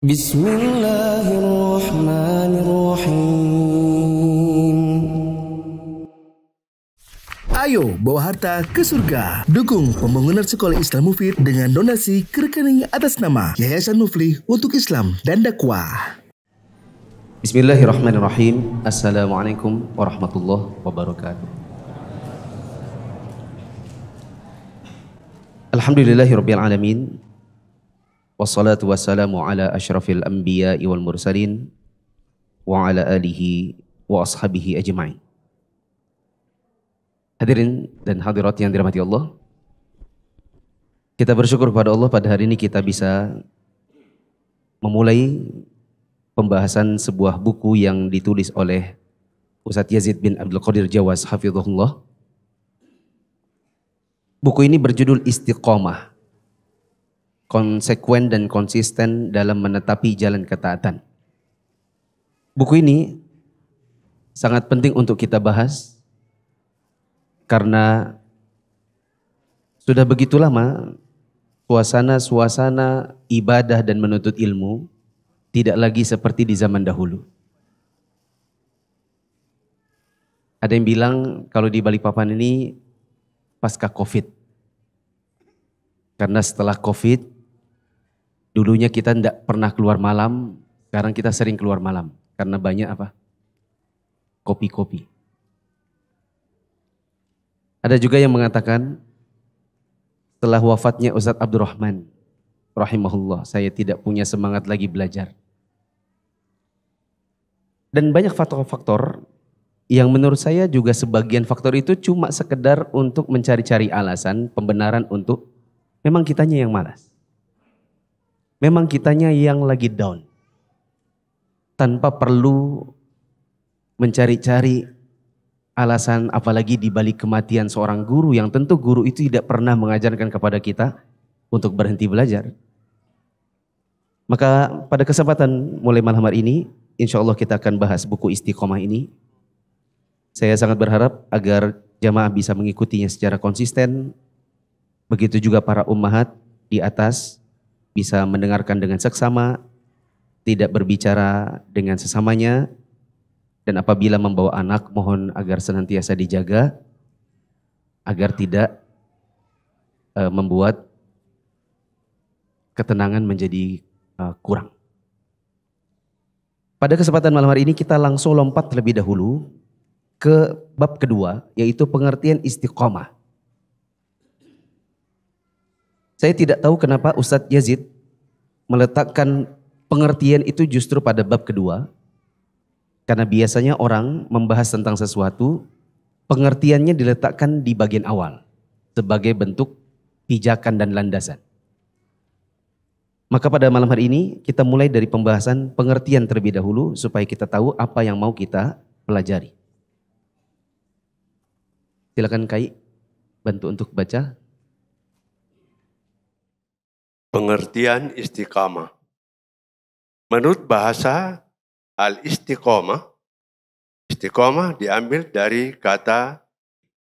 Bismillahirrahmanirrahim. Ayo bawa harta ke surga. Dukung pembangunan sekolah Islam Mufid dengan donasi ke rekening atas nama Yayasan Muflih untuk Islam dan Dakwah. Bismillahirrahmanirrahim. Assalamualaikum warahmatullahi wabarakatuh. Alhamdulillahirrabbilalamin. Wassalatu wassalamu ala asyrafil anbiya'i wal mursalin wa ala alihi wa ashabihi ajma'in. Hadirin dan hadirat yang dirahmati Allah, kita bersyukur kepada Allah pada hari ini kita bisa memulai pembahasan sebuah buku yang ditulis oleh Ustadz Yazid bin Abdul Qadir Jawas hafizahullah. Buku ini berjudul Istiqamah, konsekuen dan konsisten dalam menetapi jalan ketaatan. Buku ini sangat penting untuk kita bahas karena sudah begitu lama suasana ibadah dan menuntut ilmu tidak lagi seperti di zaman dahulu. Ada yang bilang kalau di Balikpapan ini pasca Covid. Karena setelah Covid, dulunya kita tidak pernah keluar malam, sekarang kita sering keluar malam. Karena banyak apa? Kopi-kopi. Ada juga yang mengatakan, setelah wafatnya Ustadz Abdurrahman, rahimahullah, saya tidak punya semangat lagi belajar. Dan banyak faktor-faktor yang menurut saya juga sebagian faktor itu cuma sekedar untuk mencari-cari alasan, pembenaran untuk memang kitanya yang malas. Memang kitanya yang lagi down. Tanpa perlu mencari-cari alasan, apalagi di balik kematian seorang guru yang tentu guru itu tidak pernah mengajarkan kepada kita untuk berhenti belajar. Maka pada kesempatan mulai malam hari ini, insya Allah kita akan bahas buku Istiqamah ini. Saya sangat berharap agar jamaah bisa mengikutinya secara konsisten. Begitu juga para ummahat di atas bisa mendengarkan dengan seksama, tidak berbicara dengan sesamanya, dan apabila membawa anak mohon agar senantiasa dijaga, agar tidak membuat ketenangan menjadi kurang. Pada kesempatan malam hari ini kita langsung lompat terlebih dahulu ke bab kedua, yaitu pengertian istiqamah. Saya tidak tahu kenapa Ustadz Yazid meletakkan pengertian itu justru pada bab kedua. Karena biasanya orang membahas tentang sesuatu, pengertiannya diletakkan di bagian awal. Sebagai bentuk pijakan dan landasan. Maka pada malam hari ini kita mulai dari pembahasan pengertian terlebih dahulu supaya kita tahu apa yang mau kita pelajari. Silakan Kai, bantu untuk baca. Pengertian istiqamah. Menurut bahasa al-istiqamah, istiqamah diambil dari kata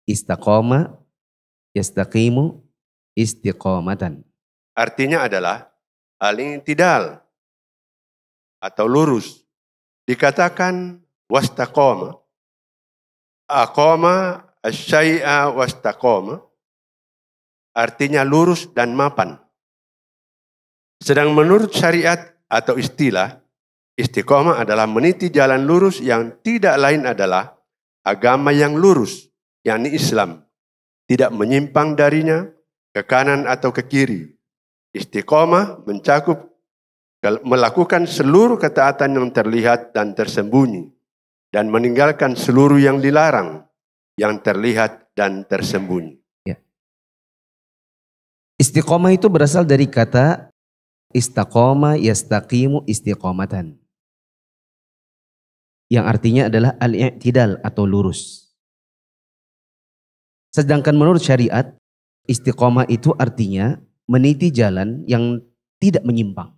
istaqama, yastaqimu, istiqamatan. Artinya adalah al-i'tidal atau lurus. Dikatakan wastaqama, aqama asy-syai'a wastaqama, artinya lurus dan mapan. Sedang menurut syariat atau istilah, istiqamah adalah meniti jalan lurus yang tidak lain adalah agama yang lurus, yakni Islam. Tidak menyimpang darinya ke kanan atau ke kiri. Istiqamah mencakup melakukan seluruh ketaatan yang terlihat dan tersembunyi dan meninggalkan seluruh yang dilarang, yang terlihat dan tersembunyi. Ya. Istiqamah itu berasal dari kata istaqama yastaqimu istiqamatan, yang artinya adalah al-i'tidal atau lurus. Sedangkan menurut syariat, istiqamah itu artinya meniti jalan yang tidak menyimpang,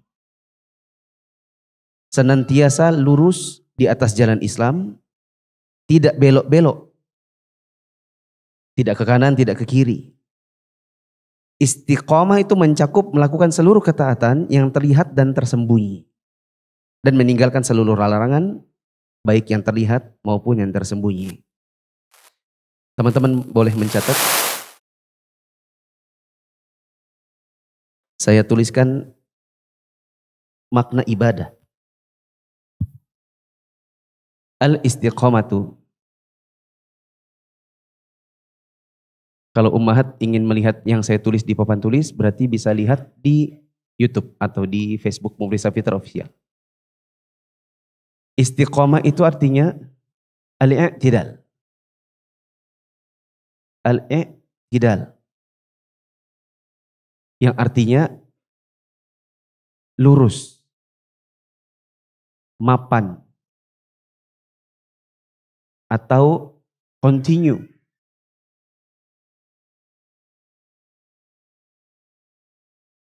senantiasa lurus di atas jalan Islam, tidak belok-belok, tidak ke kanan, tidak ke kiri. Istiqamah itu mencakup melakukan seluruh ketaatan yang terlihat dan tersembunyi. dan meninggalkan seluruh larangan baik yang terlihat maupun yang tersembunyi. Teman-teman boleh mencatat. Saya tuliskan makna ibadah. Al-istiqamatu. Kalau ummahat ingin melihat yang saya tulis di papan tulis, berarti bisa lihat di YouTube atau di Facebook Muflih Safitra Official. Istiqamah itu artinya al-i'tidal. Al-i'tidal. Yang artinya lurus, mapan, atau continue.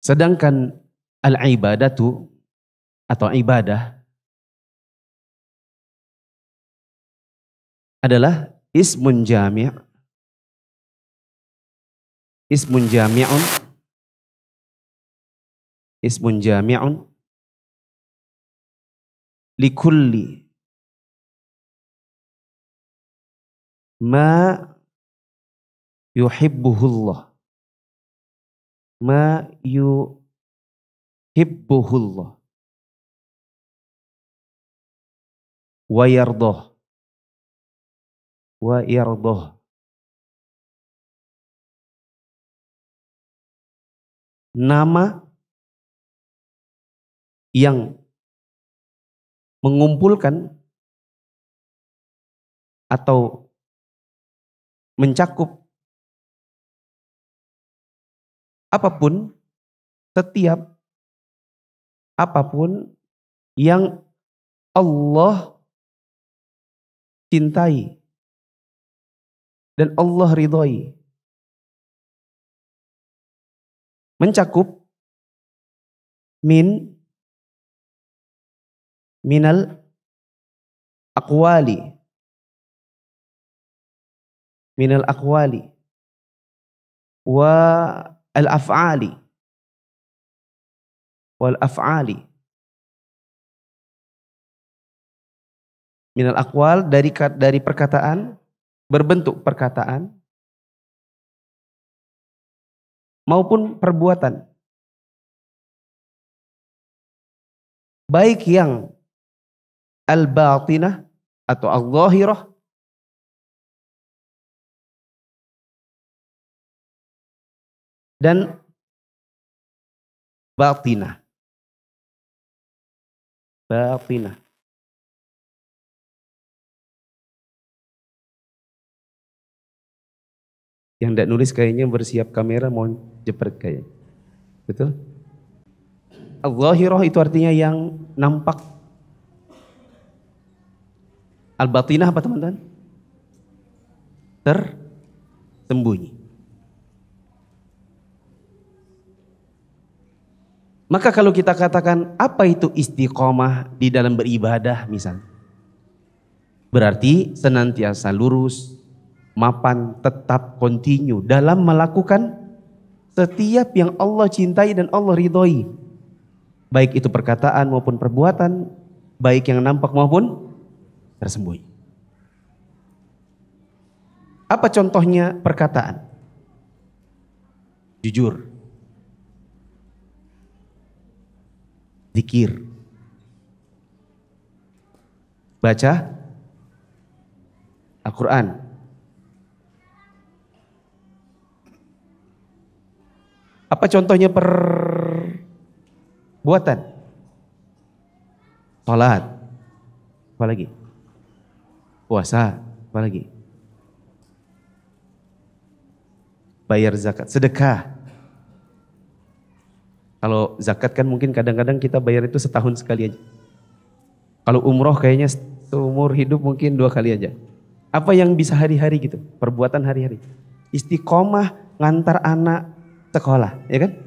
Sedangkan al-ibadatu atau ibadah adalah ismun jami'. Ismun jami'un. Ismun jami'un likulli ma yuhibbuhullah. Ma yuhibbuhullah wa yardah, wa yardah. Nama yang mengumpulkan atau mencakup apapun, setiap apapun yang Allah cintai dan Allah ridhoi, mencakup minal aqwali, minal aqwali wa al-af'ali, wal-af'ali. Minal aqwal, dari perkataan, berbentuk perkataan maupun perbuatan, baik yang al-batinah atau al-zahirah dan batinah. Batinah. Yang tidak nulis kayaknya bersiap kamera mau jepret kayaknya. Betul? Al-zahirah itu artinya yang nampak. Al-batinah apa teman-teman? Tersembunyi. Maka kalau kita katakan apa itu istiqomah di dalam beribadah misalnya, berarti senantiasa lurus, mapan, tetap kontinu dalam melakukan setiap yang Allah cintai dan Allah ridhoi, baik itu perkataan maupun perbuatan, baik yang nampak maupun tersembunyi. Apa contohnya perkataan? Jujur, zikir, baca Al-Quran, apa contohnya perbuatan? Salat, apa lagi? Puasa, apa lagi? Bayar zakat, sedekah. Kalau zakat kan mungkin kadang-kadang kita bayar itu setahun sekali aja. Kalau umroh kayaknya seumur hidup mungkin 2 kali aja. Apa yang bisa hari-hari gitu, perbuatan hari-hari. Istiqomah ngantar anak sekolah, ya kan?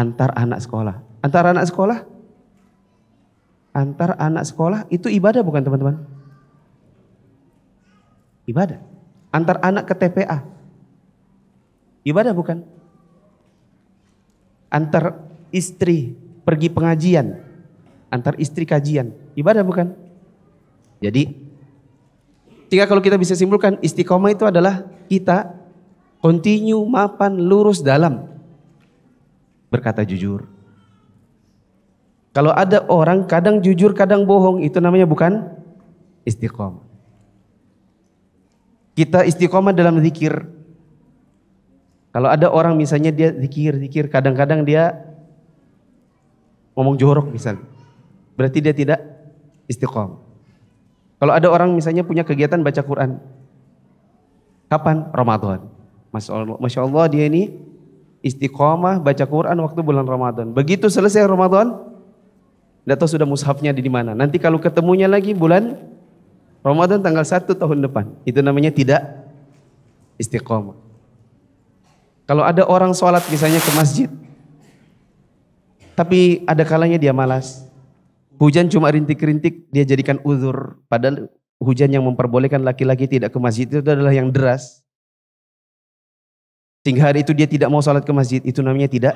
Antar anak sekolah. Antar anak sekolah? Antar anak sekolah itu ibadah bukan teman-teman? Ibadah. Antar anak ke TPA. Ibadah bukan? Antar istri pergi pengajian, antar istri kajian, ibadah bukan? Jadi jika kalau kita bisa simpulkan, istiqomah itu adalah kita continue mapan lurus dalam berkata jujur. Kalau ada orang kadang jujur kadang bohong, itu namanya bukan istiqomah. Kita istiqomah dalam zikir. Kalau ada orang misalnya dia zikir kadang-kadang dia ngomong jorok misalnya, berarti dia tidak istiqomah. Kalau ada orang misalnya punya kegiatan baca Quran, kapan? Ramadan. Masya Allah dia ini istiqomah baca Quran waktu bulan Ramadan. Begitu selesai Ramadan, nggak tahu sudah mushafnya di mana. Nanti kalau ketemunya lagi bulan Ramadan tanggal 1 tahun depan. Itu namanya tidak istiqomah. Kalau ada orang sholat misalnya ke masjid, tapi ada kalanya dia malas. Hujan cuma rintik-rintik dia jadikan uzur. Padahal hujan yang memperbolehkan laki-laki tidak ke masjid itu adalah yang deras. Sehingga hari itu dia tidak mau sholat ke masjid. Itu namanya tidak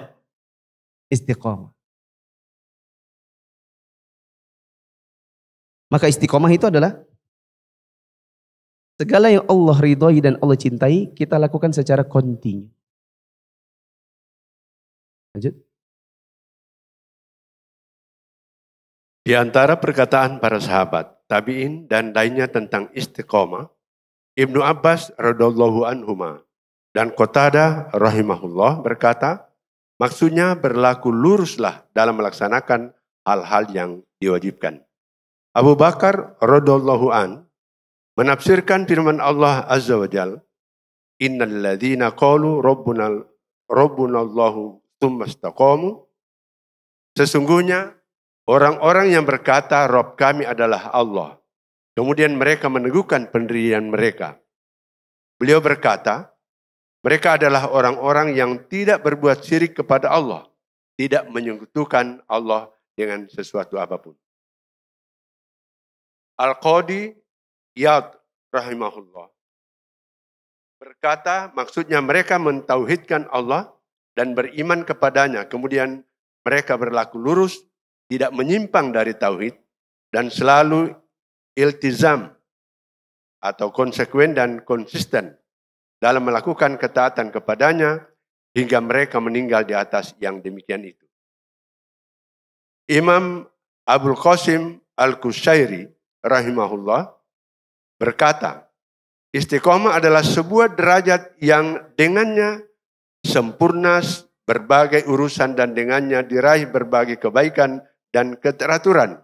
istiqomah. Maka istiqomah itu adalah segala yang Allah ridhoi dan Allah cintai kita lakukan secara kontinu. Lanjut. Di antara perkataan para sahabat, tabi'in dan lainnya tentang istiqomah, Ibnu Abbas radhiallahu anhuma dan Qatadah rahimahullah berkata, maksudnya berlaku luruslah dalam melaksanakan hal-hal yang diwajibkan. Abu Bakar radhiallahu an menafsirkan firman Allah azza wajal, innal ladzina qalu rabbunallahu tsumma istaqamu, sesungguhnya orang-orang yang berkata Rabb kami adalah Allah, kemudian mereka meneguhkan pendirian mereka. Beliau berkata, mereka adalah orang-orang yang tidak berbuat syirik kepada Allah, tidak menyekutukan Allah dengan sesuatu apapun. Al-Qadi Iyad rahimahullah berkata, maksudnya mereka mentauhidkan Allah dan beriman kepadanya. Kemudian mereka berlaku lurus, tidak menyimpang dari tauhid dan selalu iltizam atau konsekuen dan konsisten dalam melakukan ketaatan kepadanya hingga mereka meninggal di atas yang demikian itu. Imam Abul Qasim Al-Qushairi rahimahullah berkata, istiqomah adalah sebuah derajat yang dengannya sempurna berbagai urusan dan dengannya diraih berbagai kebaikan dan keteraturan.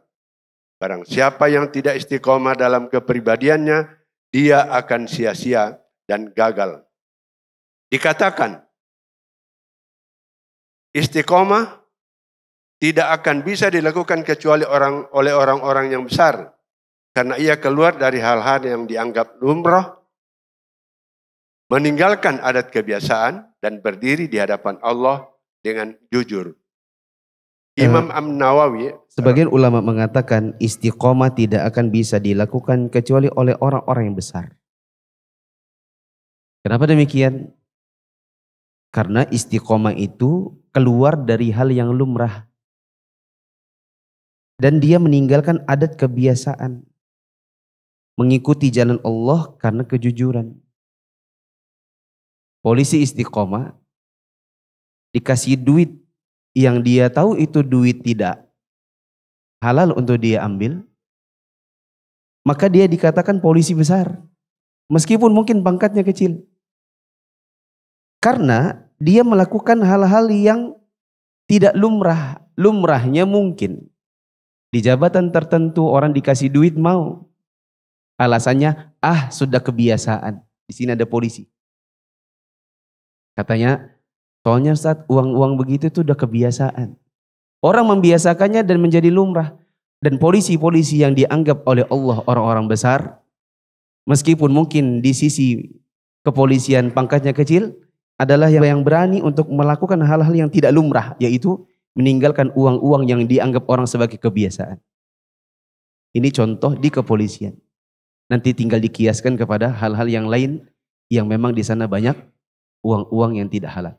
Barang siapa yang tidak istiqomah dalam kepribadiannya, dia akan sia-sia dan gagal. Dikatakan, istiqomah tidak akan bisa dilakukan kecuali oleh orang-orang yang besar. Karena ia keluar dari hal-hal yang dianggap lumrah, meninggalkan adat kebiasaan dan berdiri di hadapan Allah dengan jujur. Imam An-Nawawi, sebagian ulama mengatakan istiqomah tidak akan bisa dilakukan kecuali oleh orang-orang yang besar. Kenapa demikian? Karena istiqomah itu keluar dari hal yang lumrah dan dia meninggalkan adat kebiasaan. Mengikuti jalan Allah karena kejujuran. Polisi istiqomah dikasih duit yang dia tahu itu duit tidak halal untuk dia ambil, maka dia dikatakan polisi besar meskipun mungkin pangkatnya kecil, karena dia melakukan hal-hal yang tidak lumrah. Lumrahnya mungkin di jabatan tertentu orang dikasih duit mau, alasannya sudah kebiasaan. Di sini ada polisi. Katanya, soalnya Ustaz, uang-uang begitu itu udah kebiasaan. Orang membiasakannya dan menjadi lumrah. Dan polisi-polisi yang dianggap oleh Allah orang-orang besar, meskipun mungkin di sisi kepolisian pangkatnya kecil, adalah yang berani untuk melakukan hal-hal yang tidak lumrah, yaitu meninggalkan uang-uang yang dianggap orang sebagai kebiasaan. Ini contoh di kepolisian. Nanti tinggal dikiaskan kepada hal-hal yang lain yang memang di sana banyak uang-uang yang tidak halal.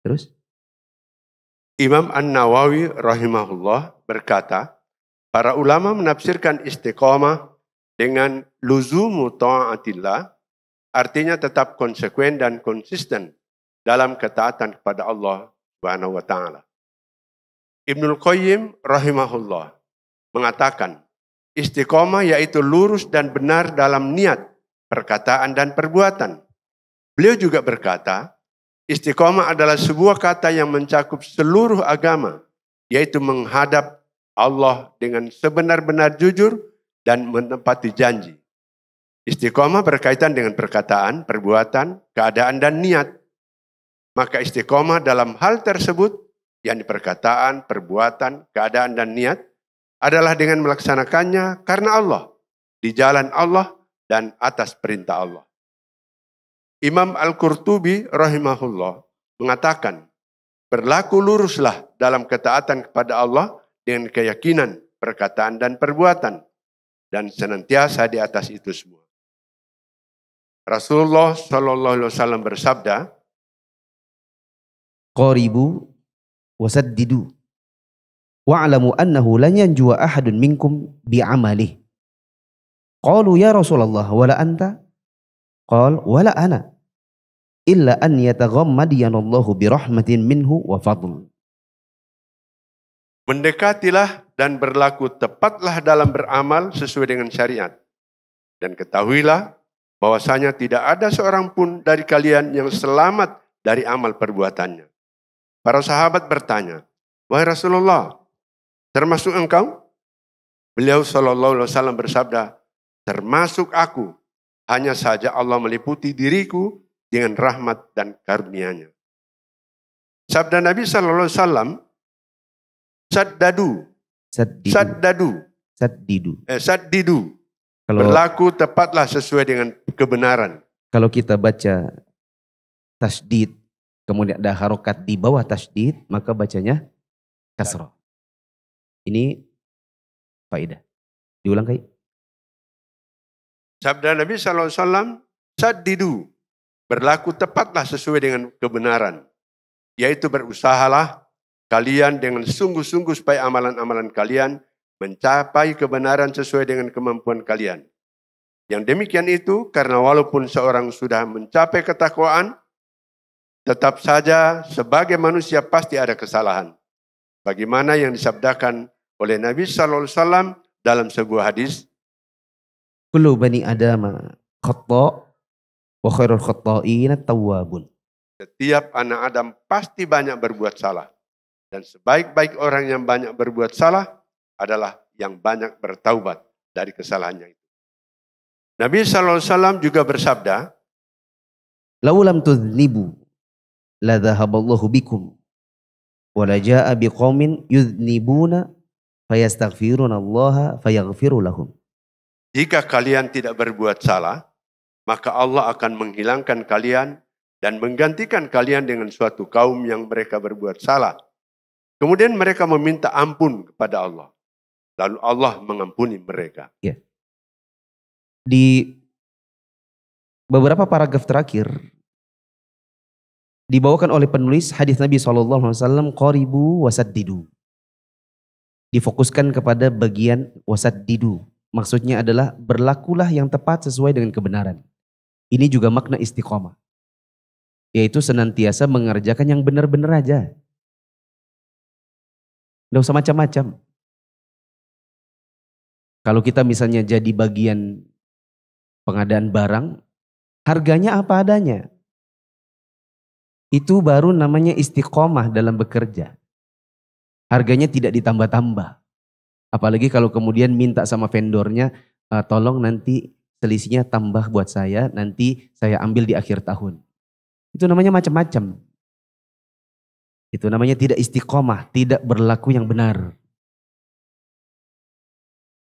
Terus? Imam An-Nawawi rahimahullah berkata, para ulama menafsirkan istiqamah dengan luzumu ta'atillah, artinya tetap konsekuen dan konsisten dalam ketaatan kepada Allah Subhanahu wa taala. Ibnul Qayyim rahimahullah mengatakan, istiqamah yaitu lurus dan benar dalam niat, perkataan dan perbuatan. Beliau juga berkata, istiqamah adalah sebuah kata yang mencakup seluruh agama, yaitu menghadap Allah dengan sebenar-benar jujur dan menepati janji. Istiqamah berkaitan dengan perkataan, perbuatan, keadaan, dan niat. Maka istiqamah dalam hal tersebut, yakni perkataan, perbuatan, keadaan, dan niat, adalah dengan melaksanakannya karena Allah, di jalan Allah, dan atas perintah Allah. Imam Al-Qurtubi rahimahullah mengatakan, berlaku luruslah dalam ketaatan kepada Allah dengan keyakinan, perkataan, dan perbuatan. Dan senantiasa di atas itu semua. Rasulullah SAW bersabda, qaribu wasaddidu wa'alamu annahu lan yanjua ahadun minkum bi'amalih. Qalu ya Rasulullah wala anta? Qal wala ana illa an yataghammadiyanallahu birahmatin minhu wa fadl. Mendekatilah dan berlaku tepatlah dalam beramal sesuai dengan syariat. Dan ketahuilah bahwasanya tidak ada seorang pun dari kalian yang selamat dari amal perbuatannya. Para sahabat bertanya, wahai Rasulullah, termasuk engkau? Beliau SAW bersabda, termasuk aku. Hanya saja Allah meliputi diriku dengan rahmat dan karunia-Nya. Sabda Nabi SAW, saddidu. Kalau berlaku tepatlah sesuai dengan kebenaran. Kalau kita baca tasdid, kemudian ada harokat di bawah tasdid, maka bacanya kasrah. Ini faedah. Diulang kayak. Sabda Nabi SAW, saddidu, berlaku tepatlah sesuai dengan kebenaran. Yaitu berusahalah kalian dengan sungguh-sungguh supaya amalan-amalan kalian mencapai kebenaran sesuai dengan kemampuan kalian. Yang demikian itu karena walaupun seorang sudah mencapai ketakwaan, tetap saja sebagai manusia pasti ada kesalahan. Bagaimana yang disabdakan oleh Nabi SAW dalam sebuah hadis, kullu bani adama khata' wa khairul khata'ina tawwabun. Setiap anak Adam pasti banyak berbuat salah. Dan sebaik-baik orang yang banyak berbuat salah adalah yang banyak bertaubat dari kesalahannya itu. Nabi SAW juga bersabda, laulam tudnibu la dhahaballahu bikum wa la jaa'a biqaumin yudnibuna fayastaghfirunallaha fayaghfiru lahum. Jika kalian tidak berbuat salah, maka Allah akan menghilangkan kalian dan menggantikan kalian dengan suatu kaum yang mereka berbuat salah. Kemudian mereka meminta ampun kepada Allah. Lalu Allah mengampuni mereka. Ya. Di beberapa paragraf terakhir, dibawakan oleh penulis hadis Nabi SAW, qaribu wasaddidu. Difokuskan kepada bagian wasaddidu. Maksudnya adalah berlakulah yang tepat sesuai dengan kebenaran. Ini juga makna istiqamah. Yaitu senantiasa mengerjakan yang benar-benar aja. Nggak usah macam-macam. Kalau kita misalnya jadi bagian pengadaan barang, harganya apa adanya. Itu baru namanya istiqamah dalam bekerja. Harganya tidak ditambah-tambah. Apalagi kalau kemudian minta sama vendornya, tolong nanti selisihnya tambah buat saya, nanti saya ambil di akhir tahun. Itu namanya macam-macam. Itu namanya tidak istiqomah, tidak berlaku yang benar.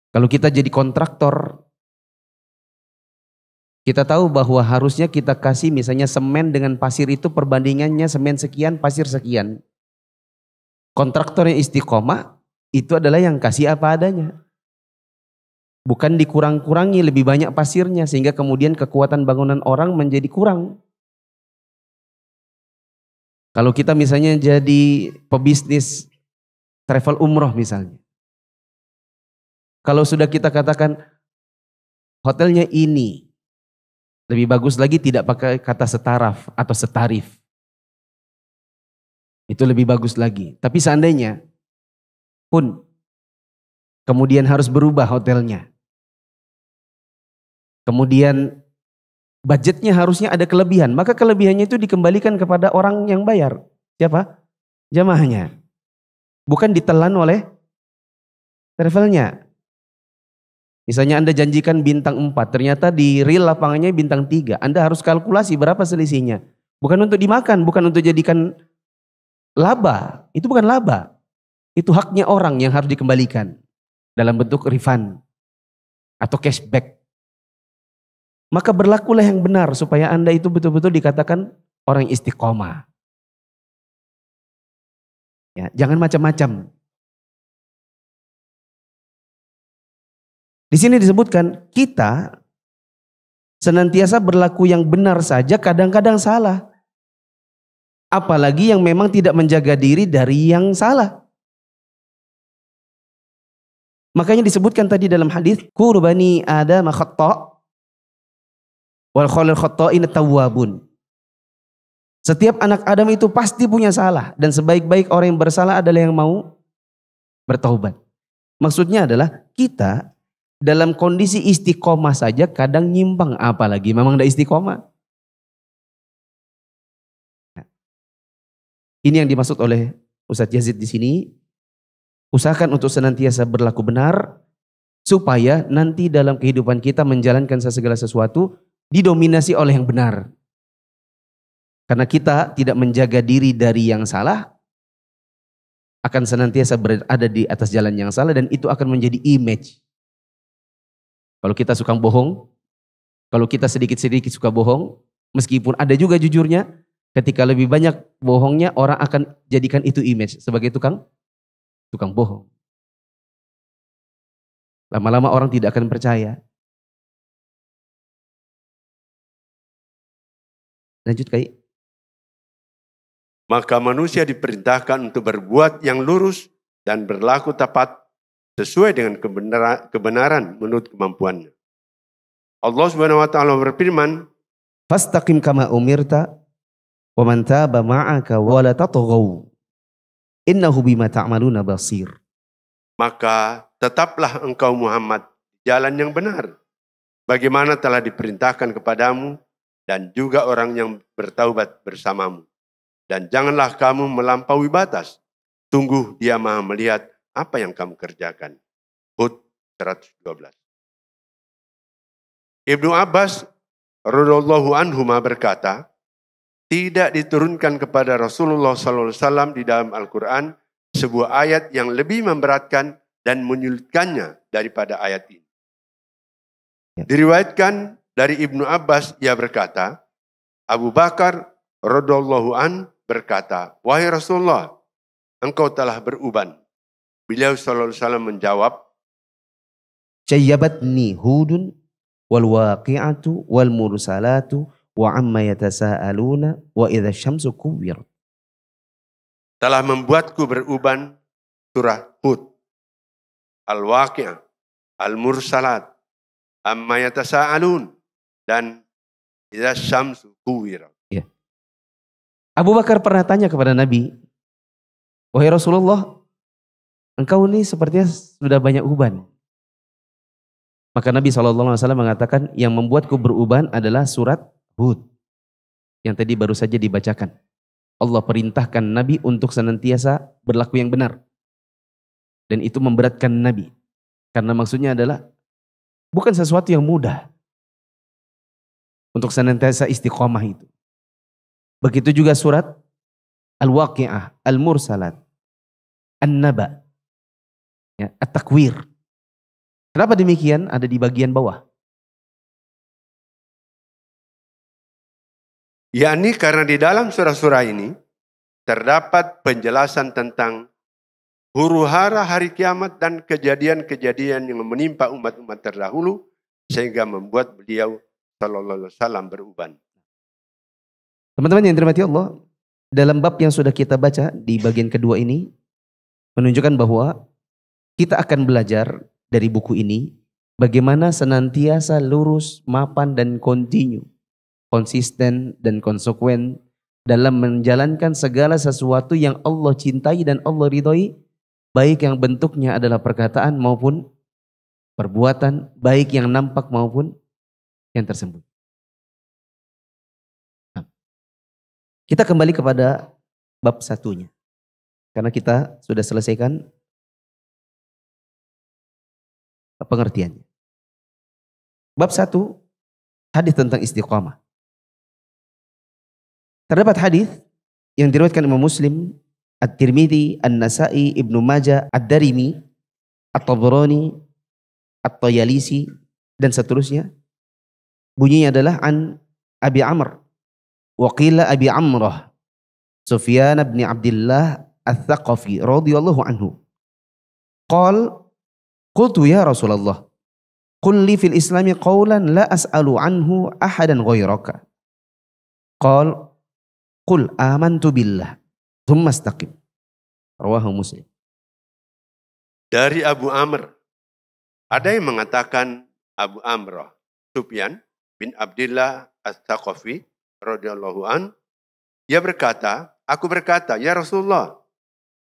Kalau kita jadi kontraktor, kita tahu bahwa harusnya kita kasih misalnya semen dengan pasir itu perbandingannya semen sekian, pasir sekian. Kontraktor yang istiqomah, itu adalah yang kasih apa adanya. Bukan dikurang-kurangi, lebih banyak pasirnya sehingga kemudian kekuatan bangunan orang menjadi kurang. Kalau kita misalnya jadi pebisnis travel umroh misalnya. Kalau sudah kita katakan hotelnya ini, lebih bagus lagi tidak pakai kata setaraf atau setarif. Itu lebih bagus lagi. Tapi seandainya pun kemudian harus berubah hotelnya. Kemudian budgetnya harusnya ada kelebihan. Maka kelebihannya itu dikembalikan kepada orang yang bayar. Siapa? Jamaahnya. Bukan ditelan oleh travelnya. Misalnya Anda janjikan bintang 4, ternyata di real lapangannya bintang 3. Anda harus kalkulasi berapa selisihnya. Bukan untuk dimakan, bukan untuk jadikan laba. Itu bukan laba. Itu haknya orang yang harus dikembalikan dalam bentuk refund atau cashback. Maka berlakulah yang benar supaya Anda itu betul-betul dikatakan orang istiqomah. Ya, jangan macam-macam. Di sini disebutkan kita senantiasa berlaku yang benar saja kadang-kadang salah. Apalagi yang memang tidak menjaga diri dari yang salah. Makanya disebutkan tadi dalam hadis, "Kurbani Adam khata' wal khalil khata'in tawwabun." Setiap anak Adam itu pasti punya salah dan sebaik-baik orang yang bersalah adalah yang mau bertaubat. Maksudnya adalah kita dalam kondisi istiqomah saja kadang nyimpang, apalagi memang tidak istiqomah. Nah, ini yang dimaksud oleh Ustadz Yazid di sini. Usahakan untuk senantiasa berlaku benar supaya nanti dalam kehidupan kita menjalankan segala sesuatu didominasi oleh yang benar. Karena kita tidak menjaga diri dari yang salah, akan senantiasa berada di atas jalan yang salah dan itu akan menjadi image. Kalau kita suka bohong, kalau kita sedikit-sedikit suka bohong, meskipun ada juga jujurnya, ketika lebih banyak bohongnya orang akan jadikan itu image sebagai tukang bohong. Lama-lama orang tidak akan percaya. Lanjut, Kai. Maka manusia diperintahkan untuk berbuat yang lurus dan berlaku tepat sesuai dengan kebenaran menurut kemampuannya. Allah Subhanahu wa taala berfirman, "Fastaqim kama umirta wa man taba ma'aka wa la tatghaw. Innahu bima ta'maluna basir." Maka tetaplah engkau Muhammad jalan yang benar bagaimana telah diperintahkan kepadamu dan juga orang yang bertaubat bersamamu. Dan janganlah kamu melampaui batas. Tunggu Dia Maha melihat apa yang kamu kerjakan. Hud 112. Ibnu Abbas radhiyallahu anhuma berkata, tidak diturunkan kepada Rasulullah SAW di dalam Al-Quran sebuah ayat yang lebih memberatkan dan menyulitkannya daripada ayat ini. Diriwayatkan dari Ibnu Abbas, ia berkata, Abu Bakar radhiyallahu an berkata, "Wahai Rasulullah, engkau telah beruban." Beliau sallallahu alaihi wasallam menjawab, "Jayyabatni hudun wal waqi'atu wal mursalatu wa amma yatasaaluna wa idza syamsu kuwirat." Telah membuatku beruban surah Hud, Al-Waqi'ah, Al-Mursalat, Amma yatasaalun dan idza syamsu kuwirat. Ya. Abu Bakar pernah tanya kepada Nabi, "Wahai Rasulullah, engkau ini sepertinya sudah banyak uban." Maka Nabi SAW mengatakan, yang membuatku beruban adalah surat Hud. Yang tadi baru saja dibacakan. Allah perintahkan Nabi untuk senantiasa berlaku yang benar. Dan itu memberatkan Nabi. Karena maksudnya adalah, bukan sesuatu yang mudah. Untuk senantiasa istiqomah itu. Begitu juga surat Al-Waqi'ah, Al-Mursalat, An-Naba. Ya, at-takwir. Kenapa demikian? Ada di bagian bawah. Yakni karena di dalam surah-surah ini terdapat penjelasan tentang huru-hara hari kiamat dan kejadian-kejadian yang menimpa umat-umat terdahulu sehingga membuat beliau sallallahu alaihi wasallam beruban. Teman-teman yang dirahmati Allah, dalam bab yang sudah kita baca di bagian kedua ini menunjukkan bahwa kita akan belajar dari buku ini bagaimana senantiasa lurus, mapan dan kontinu, konsisten dan konsekuen dalam menjalankan segala sesuatu yang Allah cintai dan Allah ridhoi, baik yang bentuknya adalah perkataan maupun perbuatan, baik yang nampak maupun yang tersembunyi. Nah, kita kembali kepada bab satunya, karena kita sudah selesaikan pengertiannya. Bab satu, hadis tentang istiqamah. Terdapat hadis yang diriwayatkan Imam Muslim, At-Tirmidzi, An-Nasa'i, Ibnu Majah, Ad-Darimi, At-Tabrani, At-Tayalisi dan seterusnya. Bunyinya adalah an Abi Amr wa qila Abi Amrah Sufyan bin Abdullah al-Thaqafi radhiyallahu anhu. Qal qultu ya Rasulullah qul li fil islami qawlan la as'alu anhu ahadan ghayraka. Qal qul amantu billah thumma istaqim. Rawahu Muslim. Dari Abu Amr, ada yang mengatakan Abu Amrah Sufyan bin Abdullah al-Thaqafi radhiyallahu an, ia berkata, aku berkata ya Rasulullah,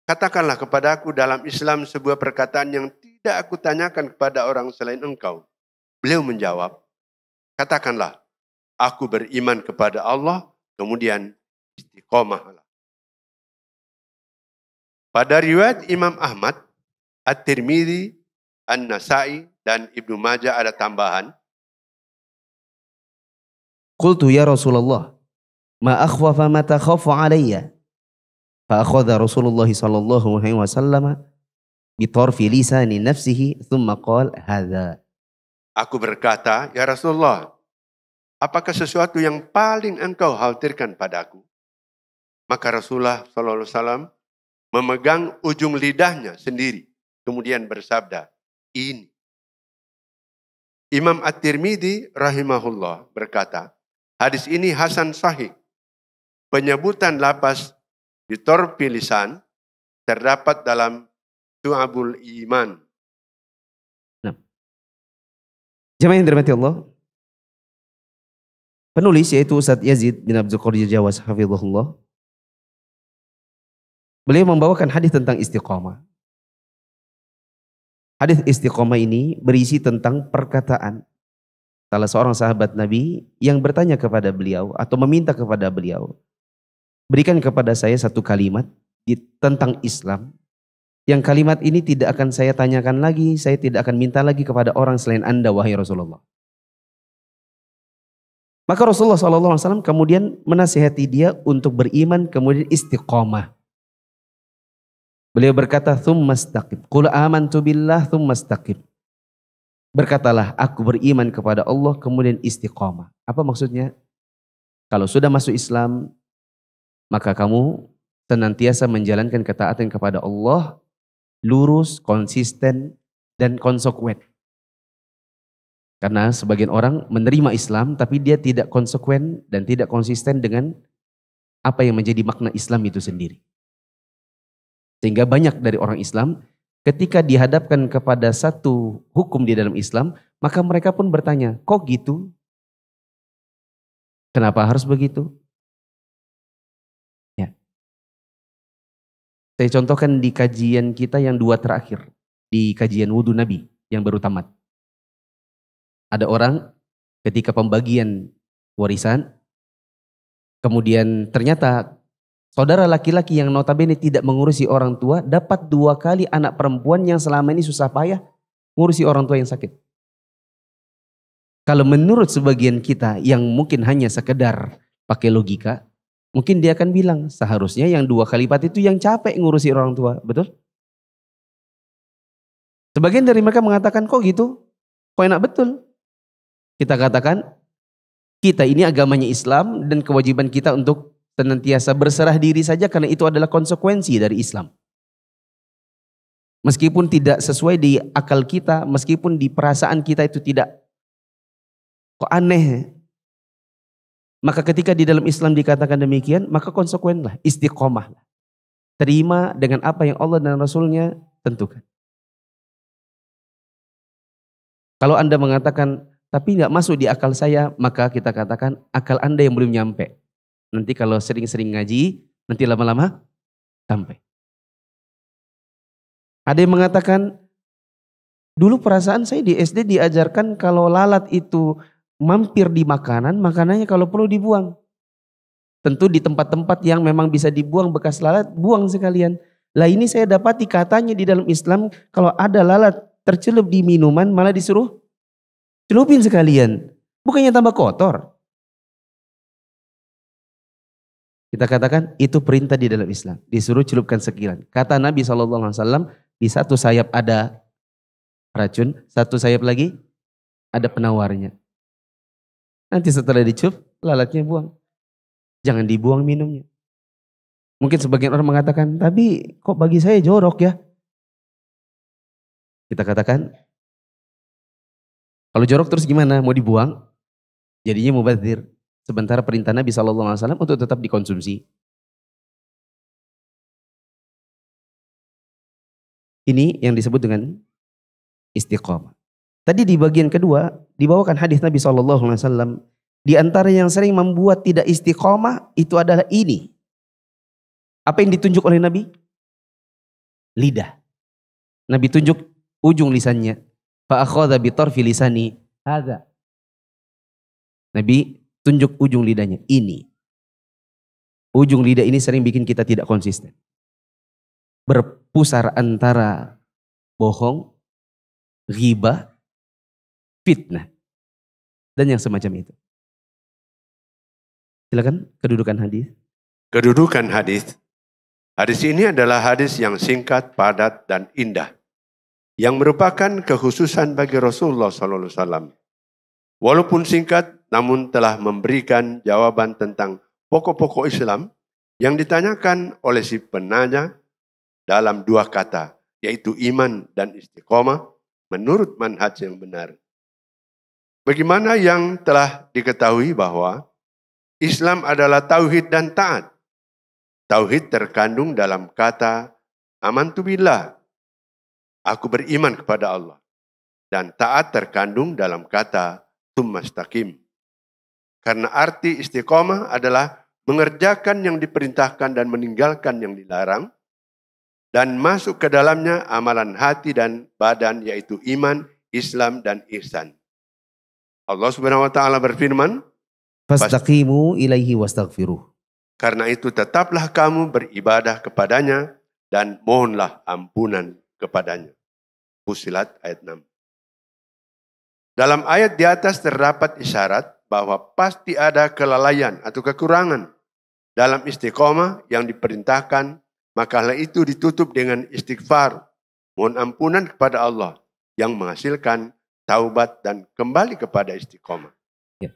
katakanlah kepadaku dalam Islam sebuah perkataan yang tidak aku tanyakan kepada orang selain engkau. Beliau menjawab, katakanlah aku beriman kepada Allah, kemudian istiqomahlah. Pada riwayat Imam Ahmad, At-Tirmidzi, An-Nasa'i dan Ibnu Majah ada tambahan. Qultu ya Rasulullah, ma akhwafa ma takhafu alayya. Fa akhadha Rasulullah sallallahu alaihi wasallam bi tarfi lisani nafsihi thumma qala hadza. Aku berkata, ya Rasulullah, apakah sesuatu yang paling engkau khawatirkan padaku? Maka Rasulullah sallallahu alaihi wasallam memegang ujung lidahnya sendiri, kemudian bersabda, ini. Imam At-Tirmidzi rahimahullah berkata, hadis ini hasan sahih. Penyebutan lafaz bitorfi lisan terdapat dalam Syu'abul Iman. Nah, jemaah yang dirahmati Allah, penulis yaitu Ustaz Yazid bin Abdul Qadir Jawas hafizahullah, beliau membawakan hadis tentang istiqamah. Hadis istiqamah ini berisi tentang perkataan salah seorang sahabat Nabi yang bertanya kepada beliau atau meminta kepada beliau, berikan kepada saya satu kalimat tentang Islam, yang kalimat ini tidak akan saya tanyakan lagi, saya tidak akan minta lagi kepada orang selain Anda wahai Rasulullah. Maka Rasulullah SAW kemudian menasihati dia untuk beriman kemudian istiqamah. Beliau berkata, thumma istaqim. Qul amantu billah thumma istaqim. Berkatalah, aku beriman kepada Allah, kemudian istiqamah. Apa maksudnya? Kalau sudah masuk Islam, maka kamu senantiasa menjalankan ketaatan kepada Allah, lurus, konsisten, dan konsekuen. Karena sebagian orang menerima Islam, tapi dia tidak konsekuen dan tidak konsisten dengan apa yang menjadi makna Islam itu sendiri. Sehingga banyak dari orang Islam ketika dihadapkan kepada satu hukum di dalam Islam, maka mereka pun bertanya, kok gitu? Kenapa harus begitu? Ya. Saya contohkan di kajian kita yang dua terakhir, di kajian wudhu Nabi yang baru tamat. Ada orang ketika pembagian warisan, kemudian ternyata saudara laki-laki yang notabene tidak mengurusi orang tua dapat 2 kali anak perempuan yang selama ini susah payah ngurusi orang tua yang sakit. Kalau menurut sebagian kita yang mungkin hanya sekedar pakai logika, mungkin dia akan bilang seharusnya yang 2 kali lipat itu yang capek ngurusi orang tua, betul? Sebagian dari mereka mengatakan kok gitu, kok enak betul. Kita katakan kita ini agamanya Islam dan kewajiban kita untuk senantiasa berserah diri saja karena itu adalah konsekuensi dari Islam. Meskipun tidak sesuai di akal kita, meskipun di perasaan kita itu tidak, kok aneh. Maka ketika di dalam Islam dikatakan demikian, maka konsekuenlah, istiqomahlah. Terima dengan apa yang Allah dan Rasulnya tentukan. Kalau Anda mengatakan, tapi nggak masuk di akal saya, maka kita katakan akal Anda yang belum nyampe. Nanti kalau sering-sering ngaji, nanti lama-lama sampai. Ada yang mengatakan, dulu perasaan saya di SD diajarkan kalau lalat itu mampir di makanan, makanannya kalau perlu dibuang. Tentu di tempat-tempat yang memang bisa dibuang bekas lalat, buang sekalian. Lah ini saya dapati katanya di dalam Islam kalau ada lalat tercelup di minuman malah disuruh celupin sekalian. Bukannya tambah kotor. Kita katakan itu perintah di dalam Islam. Disuruh celupkan sekalian. Kata Nabi SAW, di satu sayap ada racun, satu sayap lagi ada penawarnya. Nanti setelah dicup, lalatnya buang. Jangan dibuang minumnya. Mungkin sebagian orang mengatakan, tapi kok bagi saya jorok ya? Kita katakan, kalau jorok terus gimana? Mau dibuang? Jadinya mubazir. Sementara perintah Nabi SAW untuk tetap dikonsumsi. Ini yang disebut dengan istiqomah. Tadi di bagian kedua dibawakan hadis Nabi SAW. Di antara yang sering membuat tidak istiqomah itu adalah ini. Apa yang ditunjuk oleh Nabi? Lidah. Nabi tunjuk ujung lisannya. Fa'akhadha bitarfi lisani hadza. Nabi tunjuk ujung lidahnya. Ini. Ujung lidah ini sering bikin kita tidak konsisten. Berpusar antara bohong, ghibah, fitnah, dan yang semacam itu. Silakan kedudukan hadis. Kedudukan hadis. Hadis ini adalah hadis yang singkat, padat, dan indah, yang merupakan kekhususan bagi Rasulullah SAW. Walaupun singkat, namun telah memberikan jawaban tentang pokok-pokok Islam yang ditanyakan oleh si penanya dalam dua kata, yaitu iman dan istiqomah menurut manhaj yang benar. Bagaimana yang telah diketahui bahwa Islam adalah tauhid dan taat. Tauhid terkandung dalam kata amantu billah. Aku beriman kepada Allah. Dan taat terkandung dalam kata tsummastakim. Karena arti istiqomah adalah mengerjakan yang diperintahkan dan meninggalkan yang dilarang. Dan masuk ke dalamnya amalan hati dan badan, yaitu iman, Islam, dan ihsan. Allah Subhanahu wa taala berfirman, "Fastaqimu ilaihi wastaghfiruh." Karena itu tetaplah kamu beribadah kepadanya dan mohonlah ampunan kepadanya. Fussilat ayat 6. Dalam ayat di atas terdapat isyarat bahwa pasti ada kelalaian atau kekurangan dalam istiqomah yang diperintahkan, maka hal itu ditutup dengan istighfar, mohon ampunan kepada Allah yang menghasilkan taubat dan kembali kepada istiqomah. Ya.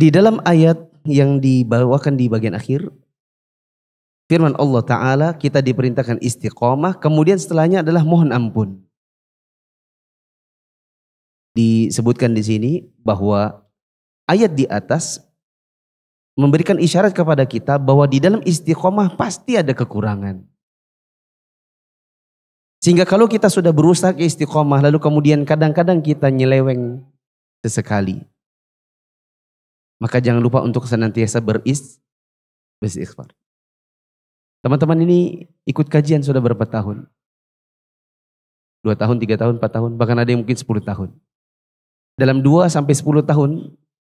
Di dalam ayat yang dibawakan di bagian akhir, firman Allah Ta'ala, kita diperintahkan istiqomah, kemudian setelahnya adalah mohon ampun. Disebutkan di sini bahwa ayat di atas memberikan isyarat kepada kita bahwa di dalam istiqomah pasti ada kekurangan. Sehingga kalau kita sudah berusaha ke istiqomah, lalu kemudian kadang-kadang kita nyeleweng sesekali, maka jangan lupa untuk senantiasa beristighfar. Teman-teman ini ikut kajian sudah berapa tahun? 2 tahun, 3 tahun, 4 tahun, bahkan ada yang mungkin 10 tahun. Dalam 2 sampai 10 tahun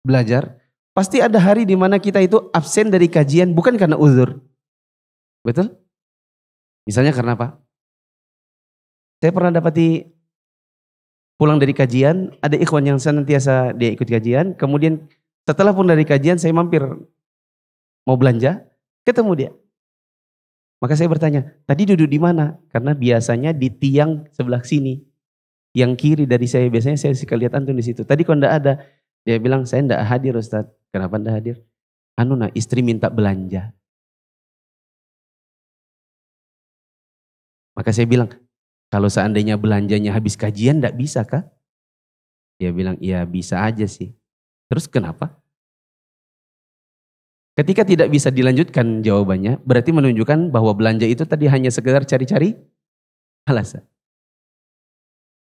belajar, pasti ada hari di mana kita itu absen dari kajian bukan karena uzur. Betul? Misalnya karena apa? Saya pernah dapati pulang dari kajian, ada ikhwan yang senantiasa dia ikut kajian. Kemudian setelah pun dari kajian saya mampir mau belanja, ketemu dia. Maka saya bertanya, tadi duduk di mana? Karena biasanya di tiang sebelah sini. Yang kiri dari saya, biasanya saya suka lihat antum di situ. Tadi kok enggak ada? Dia bilang, saya enggak hadir Ustaz. Kenapa enggak hadir? Nah, istri minta belanja. Maka saya bilang, kalau seandainya belanjanya habis kajian enggak bisa kah? Dia bilang, ya bisa aja sih. Terus kenapa? Ketika tidak bisa dilanjutkan jawabannya, berarti menunjukkan bahwa belanja itu tadi hanya sekedar cari-cari alasan.